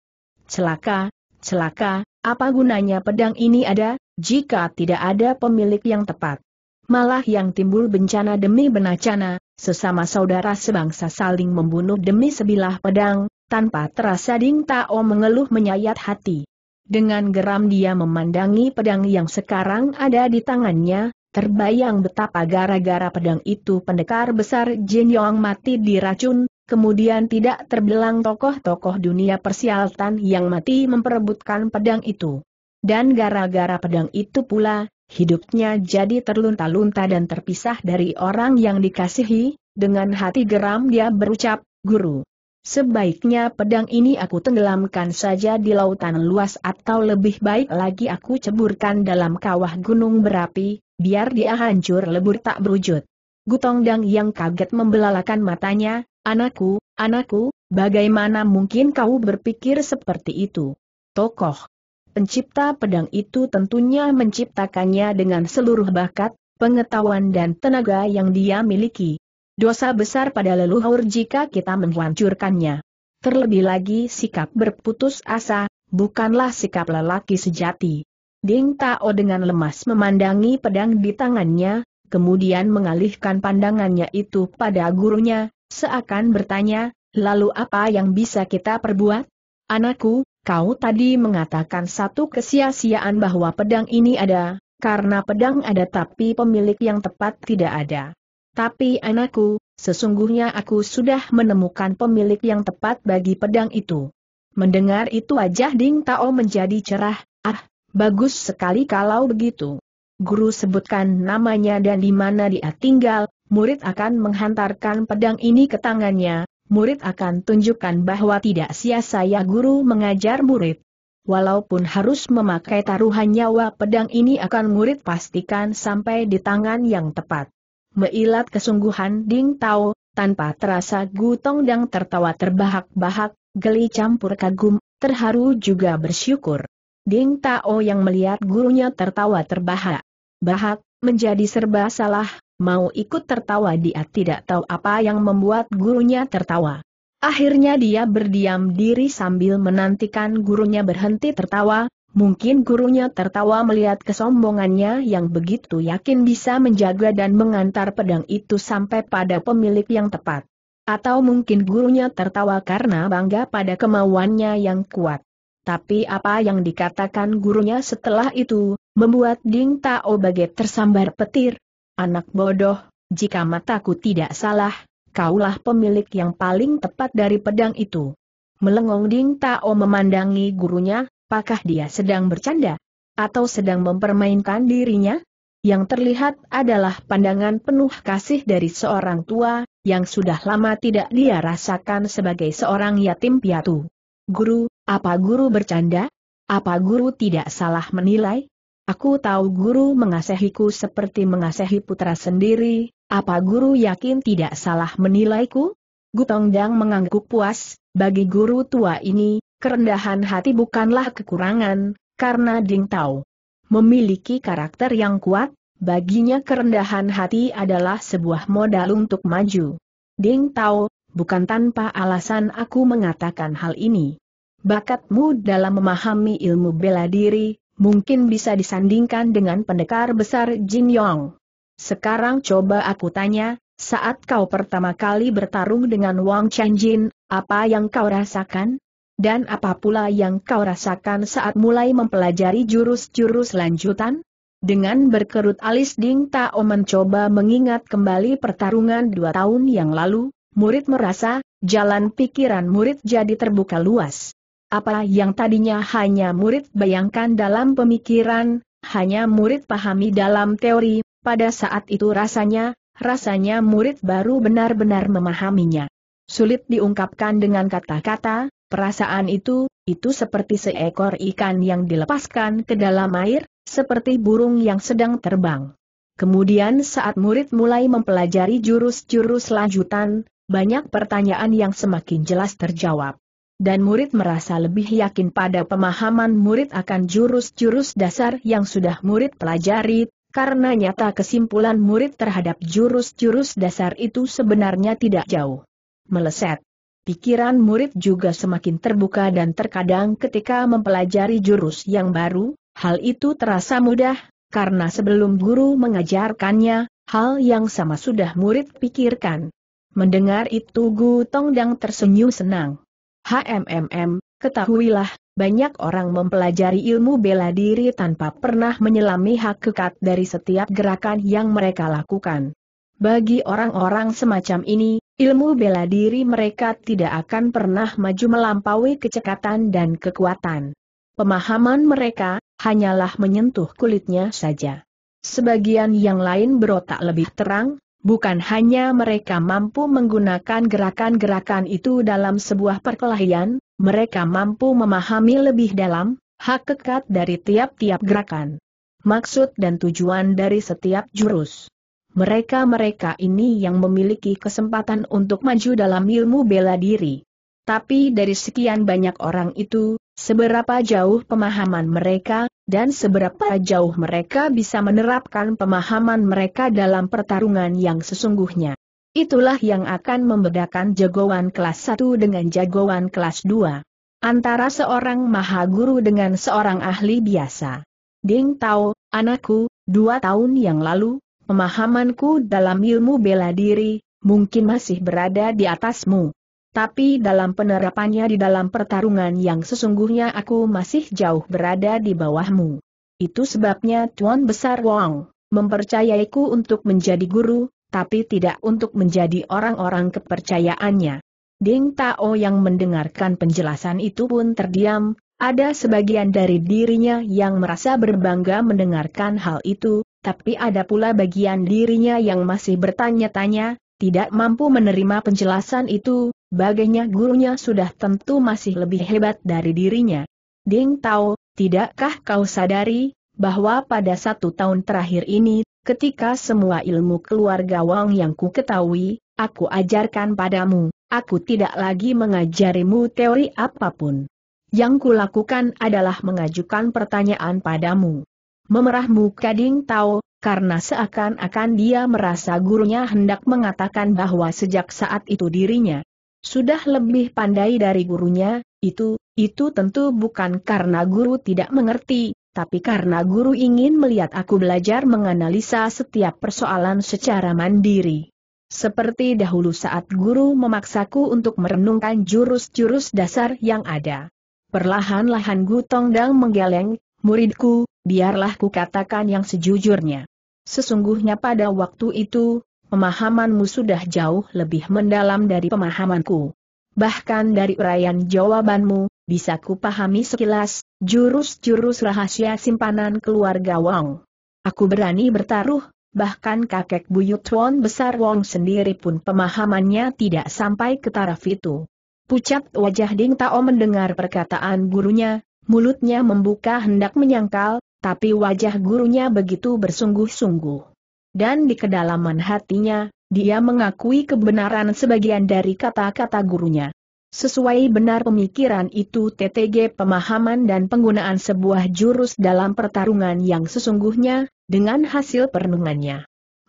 Celaka, celaka, apa gunanya pedang ini ada, jika tidak ada pemilik yang tepat? Malah yang timbul bencana demi benacana, sesama saudara sebangsa saling membunuh demi sebilah pedang." Tanpa terasa Ding Tao mengeluh menyayat hati. Dengan geram dia memandangi pedang yang sekarang ada di tangannya, terbayang betapa gara-gara pedang itu pendekar besar Jin Yong mati diracun, kemudian tidak terbilang tokoh-tokoh dunia persialatan yang mati memperebutkan pedang itu. Dan gara-gara pedang itu pula, hidupnya jadi terlunta-lunta dan terpisah dari orang yang dikasihi. Dengan hati geram dia berucap, "Guru, sebaiknya pedang ini aku tenggelamkan saja di lautan luas, atau lebih baik lagi aku ceburkan dalam kawah gunung berapi, biar dia hancur lebur tak berwujud." Gu Tongdang yang kaget membelalakan matanya, "Anakku, anakku, bagaimana mungkin kau berpikir seperti itu? Tokoh pencipta pedang itu tentunya menciptakannya dengan seluruh bakat, pengetahuan dan tenaga yang dia miliki. Dosa besar pada leluhur jika kita menghancurkannya. Terlebih lagi sikap berputus asa, bukanlah sikap lelaki sejati." Ding Tao dengan lemas memandangi pedang di tangannya, kemudian mengalihkan pandangannya itu pada gurunya, seakan bertanya, "Lalu apa yang bisa kita perbuat? Anakku, kau tadi mengatakan satu kesia-siaan bahwa pedang ini ada, karena pedang ada tapi pemilik yang tepat tidak ada. Tapi anakku, sesungguhnya aku sudah menemukan pemilik yang tepat bagi pedang itu." Mendengar itu wajah Ding Tao menjadi cerah, "Ah, bagus sekali kalau begitu. Guru sebutkan namanya dan di mana dia tinggal, murid akan menghantarkan pedang ini ke tangannya, murid akan tunjukkan bahwa tidak sia-sia guru mengajar murid." walaupun harus memakai taruhan nyawa, pedang ini akan murid pastikan sampai di tangan yang tepat. Meilat kesungguhan Ding Tao, tanpa terasa Gu Tongdang tertawa terbahak-bahak, geli campur kagum, terharu juga bersyukur. Ding Tao yang melihat gurunya tertawa terbahak-bahak, menjadi serba salah, mau ikut tertawa dia tidak tahu apa yang membuat gurunya tertawa. Akhirnya dia berdiam diri sambil menantikan gurunya berhenti tertawa. Mungkin gurunya tertawa melihat kesombongannya yang begitu yakin bisa menjaga dan mengantar pedang itu sampai pada pemilik yang tepat. Atau mungkin gurunya tertawa karena bangga pada kemauannya yang kuat. Tapi apa yang dikatakan gurunya setelah itu, membuat Ding Tao bagai tersambar petir. Anak bodoh, jika mataku tidak salah, kaulah pemilik yang paling tepat dari pedang itu. Melengong Ding Tao memandangi gurunya, apakah dia sedang bercanda? Atau sedang mempermainkan dirinya? Yang terlihat adalah pandangan penuh kasih dari seorang tua, yang sudah lama tidak dia rasakan sebagai seorang yatim piatu. Guru, apa guru bercanda? Apa guru tidak salah menilai? Aku tahu guru mengasihiku seperti mengasihi putra sendiri. Apa guru yakin tidak salah menilaiku? Gu Tongdang mengangguk puas, bagi guru tua ini, kerendahan hati bukanlah kekurangan, karena Ding Tao memiliki karakter yang kuat, baginya kerendahan hati adalah sebuah modal untuk maju. Ding Tao, bukan tanpa alasan aku mengatakan hal ini. Bakatmu dalam memahami ilmu bela diri, mungkin bisa disandingkan dengan pendekar besar Jin Yong. Sekarang coba aku tanya, saat kau pertama kali bertarung dengan Wang Canjin, apa yang kau rasakan? Dan apa pula yang kau rasakan saat mulai mempelajari jurus-jurus lanjutan? Dengan berkerut alis Ding Tao mencoba mengingat kembali pertarungan dua tahun yang lalu, murid merasa, jalan pikiran murid jadi terbuka luas. Apa yang tadinya hanya murid bayangkan dalam pemikiran, hanya murid pahami dalam teori, pada saat itu rasanya, rasanya murid baru benar-benar memahaminya. Sulit diungkapkan dengan kata-kata, perasaan itu, itu seperti seekor ikan yang dilepaskan ke dalam air, seperti burung yang sedang terbang. Kemudian saat murid mulai mempelajari jurus-jurus lanjutan, banyak pertanyaan yang semakin jelas terjawab. Dan murid merasa lebih yakin pada pemahaman murid akan jurus-jurus dasar yang sudah murid pelajari, karena nyata kesimpulan murid terhadap jurus-jurus dasar itu sebenarnya tidak jauh meleset. Pikiran murid juga semakin terbuka dan terkadang ketika mempelajari jurus yang baru, hal itu terasa mudah, karena sebelum guru mengajarkannya, hal yang sama sudah murid pikirkan. Mendengar itu Gu Tongdang tersenyum senang. HMMM, ketahuilah, banyak orang mempelajari ilmu bela diri tanpa pernah menyelami hakikat dari setiap gerakan yang mereka lakukan. Bagi orang-orang semacam ini, ilmu bela diri mereka tidak akan pernah maju melampaui kecekatan dan kekuatan. Pemahaman mereka hanyalah menyentuh kulitnya saja. Sebagian yang lain berotak lebih terang. Bukan hanya mereka mampu menggunakan gerakan-gerakan itu dalam sebuah perkelahian, mereka mampu memahami lebih dalam hakikat dari tiap-tiap gerakan, maksud dan tujuan dari setiap jurus. Mereka-mereka ini yang memiliki kesempatan untuk maju dalam ilmu bela diri. Tapi dari sekian banyak orang itu, seberapa jauh pemahaman mereka, dan seberapa jauh mereka bisa menerapkan pemahaman mereka dalam pertarungan yang sesungguhnya. Itulah yang akan membedakan jagoan kelas satu dengan jagoan kelas dua. Antara seorang maha guru dengan seorang ahli biasa. Ding Tao, anakku, dua tahun yang lalu, pemahamanku dalam ilmu bela diri, mungkin masih berada di atasmu. Tapi dalam penerapannya di dalam pertarungan yang sesungguhnya aku masih jauh berada di bawahmu. Itu sebabnya Tuan Besar Wong mempercayaiku untuk menjadi guru, tapi tidak untuk menjadi orang-orang kepercayaannya. Ding Tao yang mendengarkan penjelasan itu pun terdiam, ada sebagian dari dirinya yang merasa berbangga mendengarkan hal itu, tapi ada pula bagian dirinya yang masih bertanya-tanya, tidak mampu menerima penjelasan itu. Bagainya gurunya sudah tentu masih lebih hebat dari dirinya. Ding Tao, tidakkah kau sadari bahwa pada satu tahun terakhir ini, ketika semua ilmu keluarga Wang yang ku ketahui, aku ajarkan padamu, aku tidak lagi mengajarimu teori apapun. Yang kulakukan adalah mengajukan pertanyaan padamu. Memerah muka Ding Tao, karena seakan-akan dia merasa gurunya hendak mengatakan bahwa sejak saat itu dirinya sudah lebih pandai dari gurunya. Itu, itu tentu bukan karena guru tidak mengerti, tapi karena guru ingin melihat aku belajar menganalisa setiap persoalan secara mandiri. Seperti dahulu saat guru memaksaku untuk merenungkan jurus-jurus dasar yang ada. Perlahan-lahan Gu Tongdang menggeleng, muridku, biarlah ku katakan yang sejujurnya. Sesungguhnya pada waktu itu, pemahamanmu sudah jauh lebih mendalam dari pemahamanku. Bahkan dari uraian jawabanmu, bisa ku pahami sekilas, jurus-jurus rahasia simpanan keluarga Wang. Aku berani bertaruh, bahkan kakek buyut Tuan Besar Wong sendiri pun pemahamannya tidak sampai ke taraf itu. Pucat wajah Ding Tao mendengar perkataan gurunya, mulutnya membuka hendak menyangkal, tapi wajah gurunya begitu bersungguh-sungguh. Dan di kedalaman hatinya, dia mengakui kebenaran sebagian dari kata-kata gurunya. Sesuai benar pemikiran itu T T G pemahaman dan penggunaan sebuah jurus dalam pertarungan yang sesungguhnya, dengan hasil perenungannya.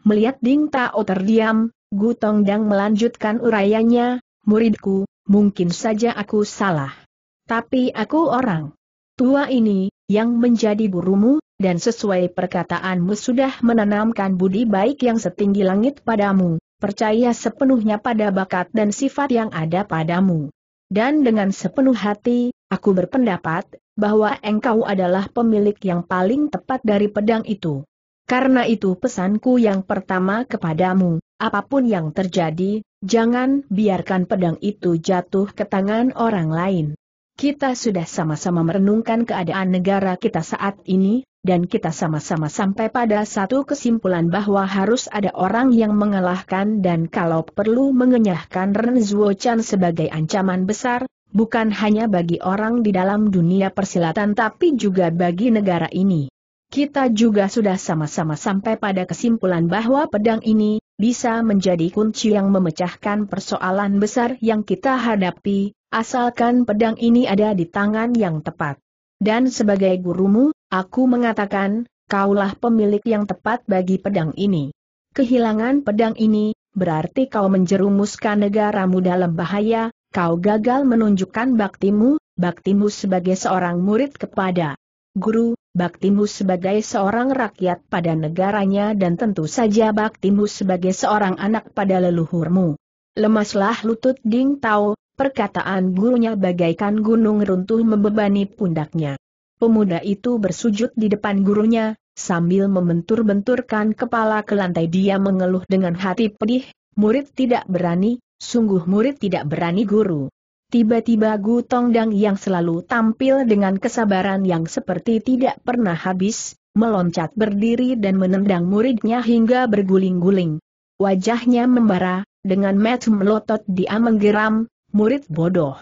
Melihat Ding Tao terdiam, Gu Tongdang melanjutkan uraiannya, muridku, mungkin saja aku salah. Tapi aku orang tua ini, yang menjadi gurumu, dan sesuai perkataanmu sudah menanamkan budi baik yang setinggi langit padamu, percaya sepenuhnya pada bakat dan sifat yang ada padamu. Dan dengan sepenuh hati, aku berpendapat, bahwa engkau adalah pemilik yang paling tepat dari pedang itu. Karena itu pesanku yang pertama kepadamu, apapun yang terjadi, jangan biarkan pedang itu jatuh ke tangan orang lain. Kita sudah sama-sama merenungkan keadaan negara kita saat ini, dan kita sama-sama sampai pada satu kesimpulan bahwa harus ada orang yang mengalahkan dan kalau perlu mengenyahkan Ren Zuochan sebagai ancaman besar, bukan hanya bagi orang di dalam dunia persilatan tapi juga bagi negara ini. Kita juga sudah sama-sama sampai pada kesimpulan bahwa pedang ini bisa menjadi kunci yang memecahkan persoalan besar yang kita hadapi, asalkan pedang ini ada di tangan yang tepat. Dan sebagai gurumu, aku mengatakan, kaulah pemilik yang tepat bagi pedang ini. Kehilangan pedang ini, berarti kau menjerumuskan negaramu dalam bahaya, kau gagal menunjukkan baktimu, baktimu sebagai seorang murid kepada guru, baktimu sebagai seorang rakyat pada negaranya dan tentu saja baktimu sebagai seorang anak pada leluhurmu. Lemaslah lutut Ding Tao, perkataan gurunya bagaikan gunung runtuh membebani pundaknya. Pemuda itu bersujud di depan gurunya, sambil membentur-benturkan kepala ke lantai dia mengeluh dengan hati pedih, murid tidak berani, sungguh murid tidak berani guru. Tiba-tiba Gu Tongdang yang selalu tampil dengan kesabaran yang seperti tidak pernah habis, meloncat berdiri dan menendang muridnya hingga berguling-guling. Wajahnya membara, dengan mata melotot dia menggeram, murid bodoh.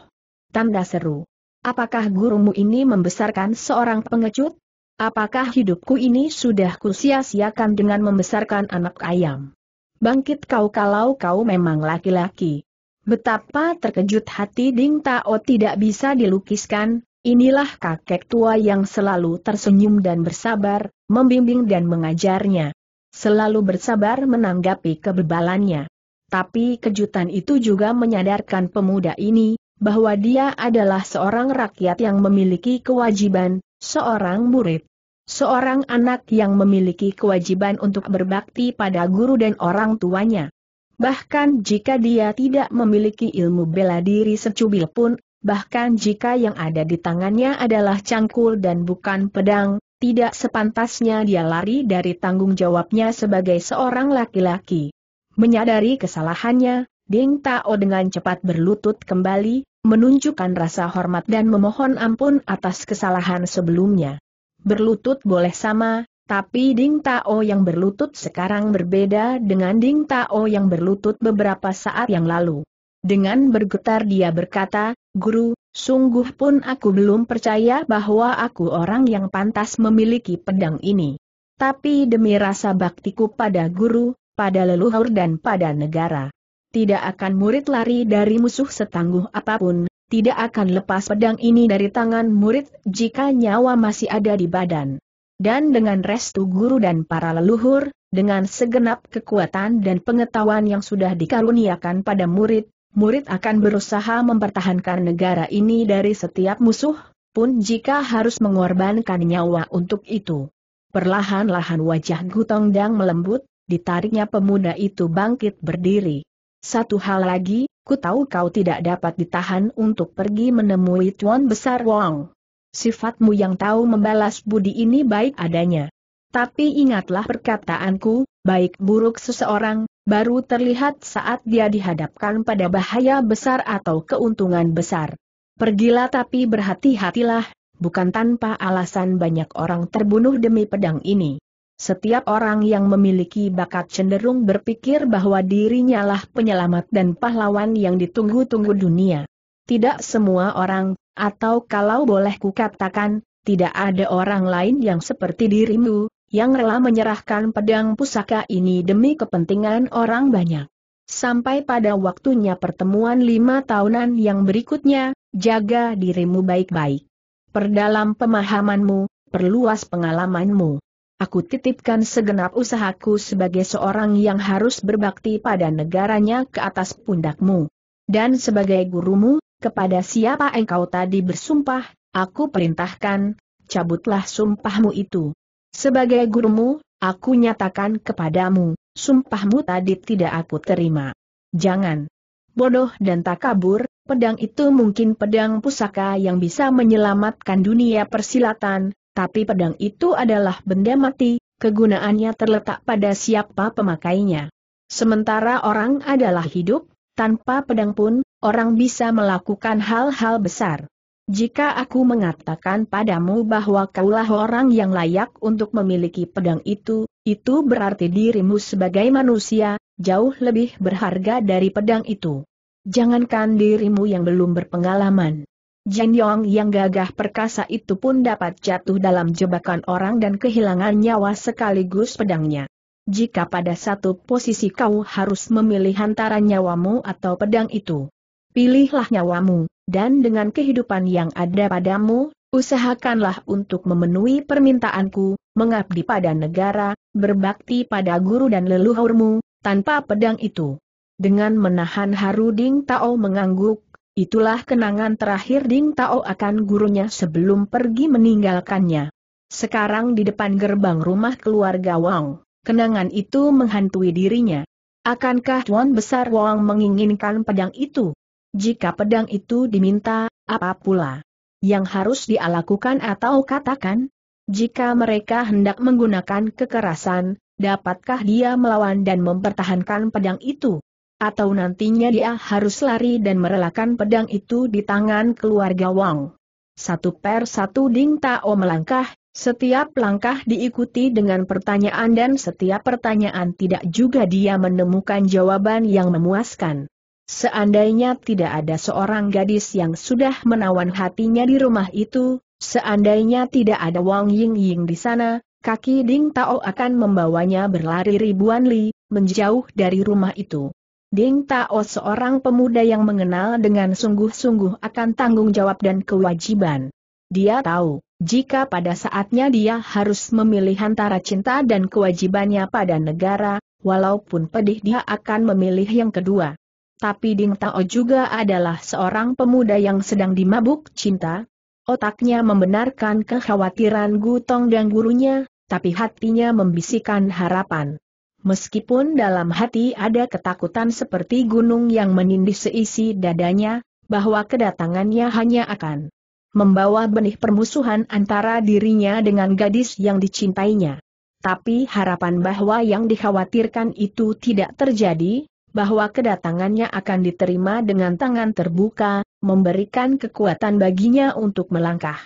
Tanda seru. Apakah gurumu ini membesarkan seorang pengecut? Apakah hidupku ini sudah kusia-siakan dengan membesarkan anak ayam? Bangkit kau kalau kau memang laki-laki. Betapa terkejut hati Ding Tao tidak bisa dilukiskan, inilah kakek tua yang selalu tersenyum dan bersabar, membimbing dan mengajarnya. Selalu bersabar menanggapi kebebalannya. Tapi kejutan itu juga menyadarkan pemuda ini, bahwa dia adalah seorang rakyat yang memiliki kewajiban, seorang murid. Seorang anak yang memiliki kewajiban untuk berbakti pada guru dan orang tuanya. Bahkan jika dia tidak memiliki ilmu bela diri secuil pun, bahkan jika yang ada di tangannya adalah cangkul dan bukan pedang, tidak sepantasnya dia lari dari tanggung jawabnya sebagai seorang laki-laki. Menyadari kesalahannya, Ding Tao dengan cepat berlutut kembali, menunjukkan rasa hormat dan memohon ampun atas kesalahan sebelumnya. Berlutut boleh sama, tapi Ding Tao yang berlutut sekarang berbeda dengan Ding Tao yang berlutut beberapa saat yang lalu. Dengan bergetar dia berkata, Guru, sungguh pun aku belum percaya bahwa aku orang yang pantas memiliki pedang ini. Tapi demi rasa baktiku pada guru, pada leluhur dan pada negara, tidak akan murid lari dari musuh setangguh apapun, tidak akan lepas pedang ini dari tangan murid jika nyawa masih ada di badan. Dan dengan restu guru dan para leluhur, dengan segenap kekuatan dan pengetahuan yang sudah dikaruniakan pada murid, murid akan berusaha mempertahankan negara ini dari setiap musuh, pun jika harus mengorbankan nyawa untuk itu. Perlahan-lahan wajah Gu Tongdang melembut, ditariknya pemuda itu bangkit berdiri. Satu hal lagi, ku tahu kau tidak dapat ditahan untuk pergi menemui Tuan Besar Wong. Sifatmu yang tahu membalas budi ini baik adanya. Tapi ingatlah perkataanku, baik buruk seseorang, baru terlihat saat dia dihadapkan pada bahaya besar atau keuntungan besar. Pergilah tapi berhati-hatilah, bukan tanpa alasan banyak orang terbunuh demi pedang ini. Setiap orang yang memiliki bakat cenderung berpikir bahwa dirinya lah penyelamat dan pahlawan yang ditunggu-tunggu dunia. Tidak semua orang, atau kalau boleh kukatakan, tidak ada orang lain yang seperti dirimu, yang rela menyerahkan pedang pusaka ini demi kepentingan orang banyak. Sampai pada waktunya pertemuan lima tahunan yang berikutnya, jaga dirimu baik-baik. Perdalam pemahamanmu, perluas pengalamanmu. Aku titipkan segenap usahaku sebagai seorang yang harus berbakti pada negaranya ke atas pundakmu. Dan sebagai gurumu, kepada siapa engkau tadi bersumpah, aku perintahkan, cabutlah sumpahmu itu. Sebagai gurumu, aku nyatakan kepadamu, sumpahmu tadi tidak aku terima. Jangan bodoh dan takabur, pedang itu mungkin pedang pusaka yang bisa menyelamatkan dunia persilatan, tapi pedang itu adalah benda mati, kegunaannya terletak pada siapa pemakainya. Sementara orang adalah hidup, tanpa pedang pun, orang bisa melakukan hal-hal besar. Jika aku mengatakan padamu bahwa kaulah orang yang layak untuk memiliki pedang itu, itu berarti dirimu sebagai manusia, jauh lebih berharga dari pedang itu. Jangankan dirimu yang belum berpengalaman. Jin Yong yang gagah perkasa itu pun dapat jatuh dalam jebakan orang dan kehilangan nyawa sekaligus pedangnya. Jika pada satu posisi kau harus memilih antara nyawamu atau pedang itu, pilihlah nyawamu. Dan dengan kehidupan yang ada padamu, usahakanlah untuk memenuhi permintaanku, mengabdi pada negara, berbakti pada guru dan leluhurmu, tanpa pedang itu. Dengan menahan haru Ding Tao mengangguk, itulah kenangan terakhir Ding Tao akan gurunya sebelum pergi meninggalkannya. Sekarang di depan gerbang rumah keluarga Wang, kenangan itu menghantui dirinya. Akankah Tuan Besar Wang menginginkan pedang itu? Jika pedang itu diminta, apa pula yang harus dia lakukan atau katakan? Jika mereka hendak menggunakan kekerasan, dapatkah dia melawan dan mempertahankan pedang itu? Atau nantinya dia harus lari dan merelakan pedang itu di tangan keluarga Wang? Satu per satu Ding Tao melangkah, setiap langkah diikuti dengan pertanyaan dan setiap pertanyaan tidak juga dia menemukan jawaban yang memuaskan. Seandainya tidak ada seorang gadis yang sudah menawan hatinya di rumah itu, seandainya tidak ada Wang Yingying di sana, kaki Ding Tao akan membawanya berlari ribuan li, menjauh dari rumah itu. Ding Tao seorang pemuda yang mengenal dengan sungguh-sungguh akan tanggung jawab dan kewajiban. Dia tahu, jika pada saatnya dia harus memilih antara cinta dan kewajibannya pada negara, walaupun pedih dia akan memilih yang kedua. Tapi Ding Tao juga adalah seorang pemuda yang sedang dimabuk cinta. Otaknya membenarkan kekhawatiran Gu Tongdang gurunya, tapi hatinya membisikkan harapan. Meskipun dalam hati ada ketakutan seperti gunung yang menindih seisi dadanya, bahwa kedatangannya hanya akan membawa benih permusuhan antara dirinya dengan gadis yang dicintainya. Tapi harapan bahwa yang dikhawatirkan itu tidak terjadi, bahwa kedatangannya akan diterima dengan tangan terbuka, memberikan kekuatan baginya untuk melangkah.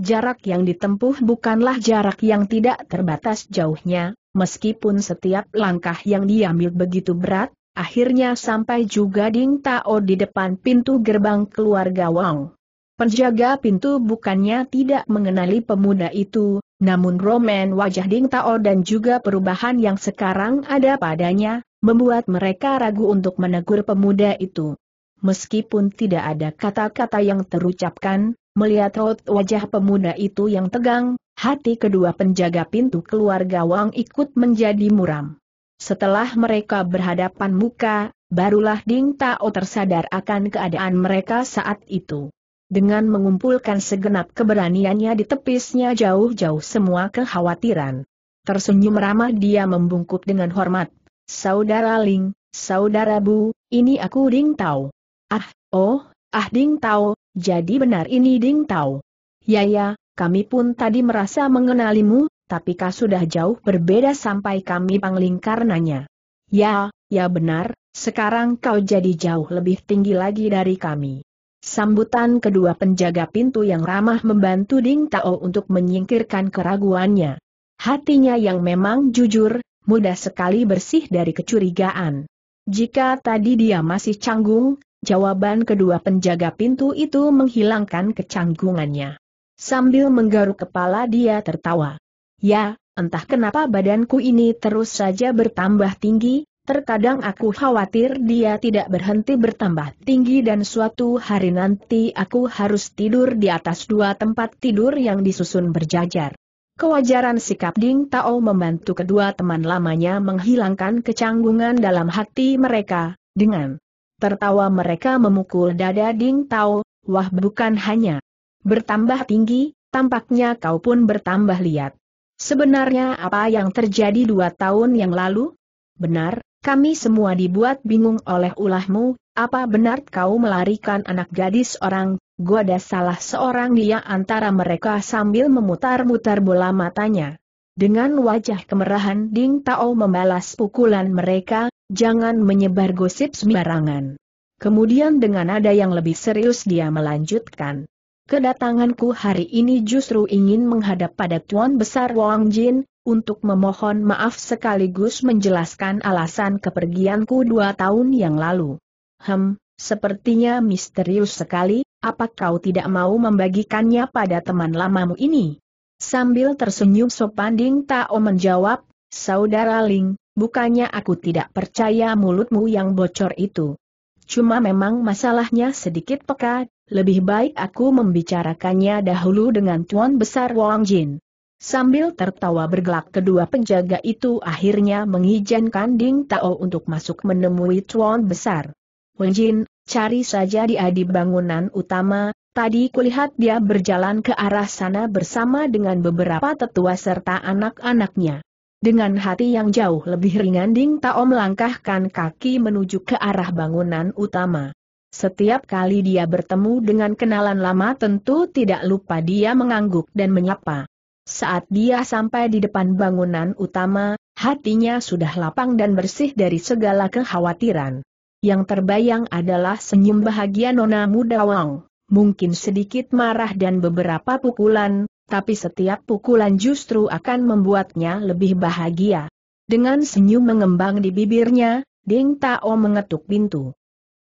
Jarak yang ditempuh bukanlah jarak yang tidak terbatas jauhnya, meskipun setiap langkah yang diambil begitu berat, Akhirnya sampai juga Ding Tao di depan pintu gerbang keluarga Wang. Penjaga pintu bukannya tidak mengenali pemuda itu, namun roman wajah Ding Tao dan juga perubahan yang sekarang ada padanya, membuat mereka ragu untuk menegur pemuda itu. Meskipun tidak ada kata-kata yang terucapkan, melihat raut wajah pemuda itu yang tegang, hati kedua penjaga pintu keluarga Wang ikut menjadi muram. Setelah mereka berhadapan muka, barulah Ding Tao tersadar akan keadaan mereka saat itu. Dengan mengumpulkan segenap keberaniannya ditepisnya jauh-jauh semua kekhawatiran. Tersenyum ramah dia membungkuk dengan hormat. Saudara Ling, Saudara Bu, ini aku Ding Tao. Ah, oh, ah Ding Tao, jadi benar ini Ding Tao. Ya ya, kami pun tadi merasa mengenalimu. Tapi kau sudah jauh berbeda sampai kami pangling karenanya. Ya, ya benar, sekarang kau jadi jauh lebih tinggi lagi dari kami. Sambutan kedua penjaga pintu yang ramah membantu Ding Tao untuk menyingkirkan keraguannya. Hatinya yang memang jujur, mudah sekali bersih dari kecurigaan. Jika tadi dia masih canggung, jawaban kedua penjaga pintu itu menghilangkan kecanggungannya. Sambil menggaruk kepala dia tertawa. Ya, entah kenapa badanku ini terus saja bertambah tinggi, terkadang aku khawatir dia tidak berhenti bertambah tinggi dan suatu hari nanti aku harus tidur di atas dua tempat tidur yang disusun berjajar. Kewajaran sikap Ding Tao membantu kedua teman lamanya menghilangkan kecanggungan dalam hati mereka, dengan tertawa mereka memukul dada Ding Tao, wah bukan hanya bertambah tinggi, tampaknya kau pun bertambah lihat. Sebenarnya apa yang terjadi dua tahun yang lalu? Benar, kami semua dibuat bingung oleh ulahmu, apa benar kau melarikan anak gadis orang, gua ada salah seorang dia antara mereka sambil memutar-mutar bola matanya. Dengan wajah kemerahan Ding Tao membalas pukulan mereka, jangan menyebar gosip sembarangan. Kemudian dengan nada yang lebih serius dia melanjutkan. Kedatanganku hari ini justru ingin menghadap pada Tuan Besar Wang Jin, untuk memohon maaf sekaligus menjelaskan alasan kepergianku dua tahun yang lalu. Hem, sepertinya misterius sekali, apa kau tidak mau membagikannya pada teman lamamu ini? Sambil tersenyum sopan Ding Tao menjawab, Saudara Ling, bukannya aku tidak percaya mulutmu yang bocor itu. Cuma memang masalahnya sedikit pekat. Lebih baik aku membicarakannya dahulu dengan Tuan Besar Wang Jin. Sambil tertawa bergelak kedua penjaga itu akhirnya mengizinkan Ding Tao untuk masuk menemui Tuan Besar. Wang Jin, cari saja dia di bangunan utama, tadi kulihat dia berjalan ke arah sana bersama dengan beberapa tetua serta anak-anaknya. Dengan hati yang jauh lebih ringan Ding Tao melangkahkan kaki menuju ke arah bangunan utama. Setiap kali dia bertemu dengan kenalan lama tentu tidak lupa dia mengangguk dan menyapa. Saat dia sampai di depan bangunan utama, hatinya sudah lapang dan bersih dari segala kekhawatiran. Yang terbayang adalah senyum bahagia nona muda Wang, mungkin sedikit marah dan beberapa pukulan, tapi setiap pukulan justru akan membuatnya lebih bahagia. Dengan senyum mengembang di bibirnya, Ding Tao mengetuk pintu.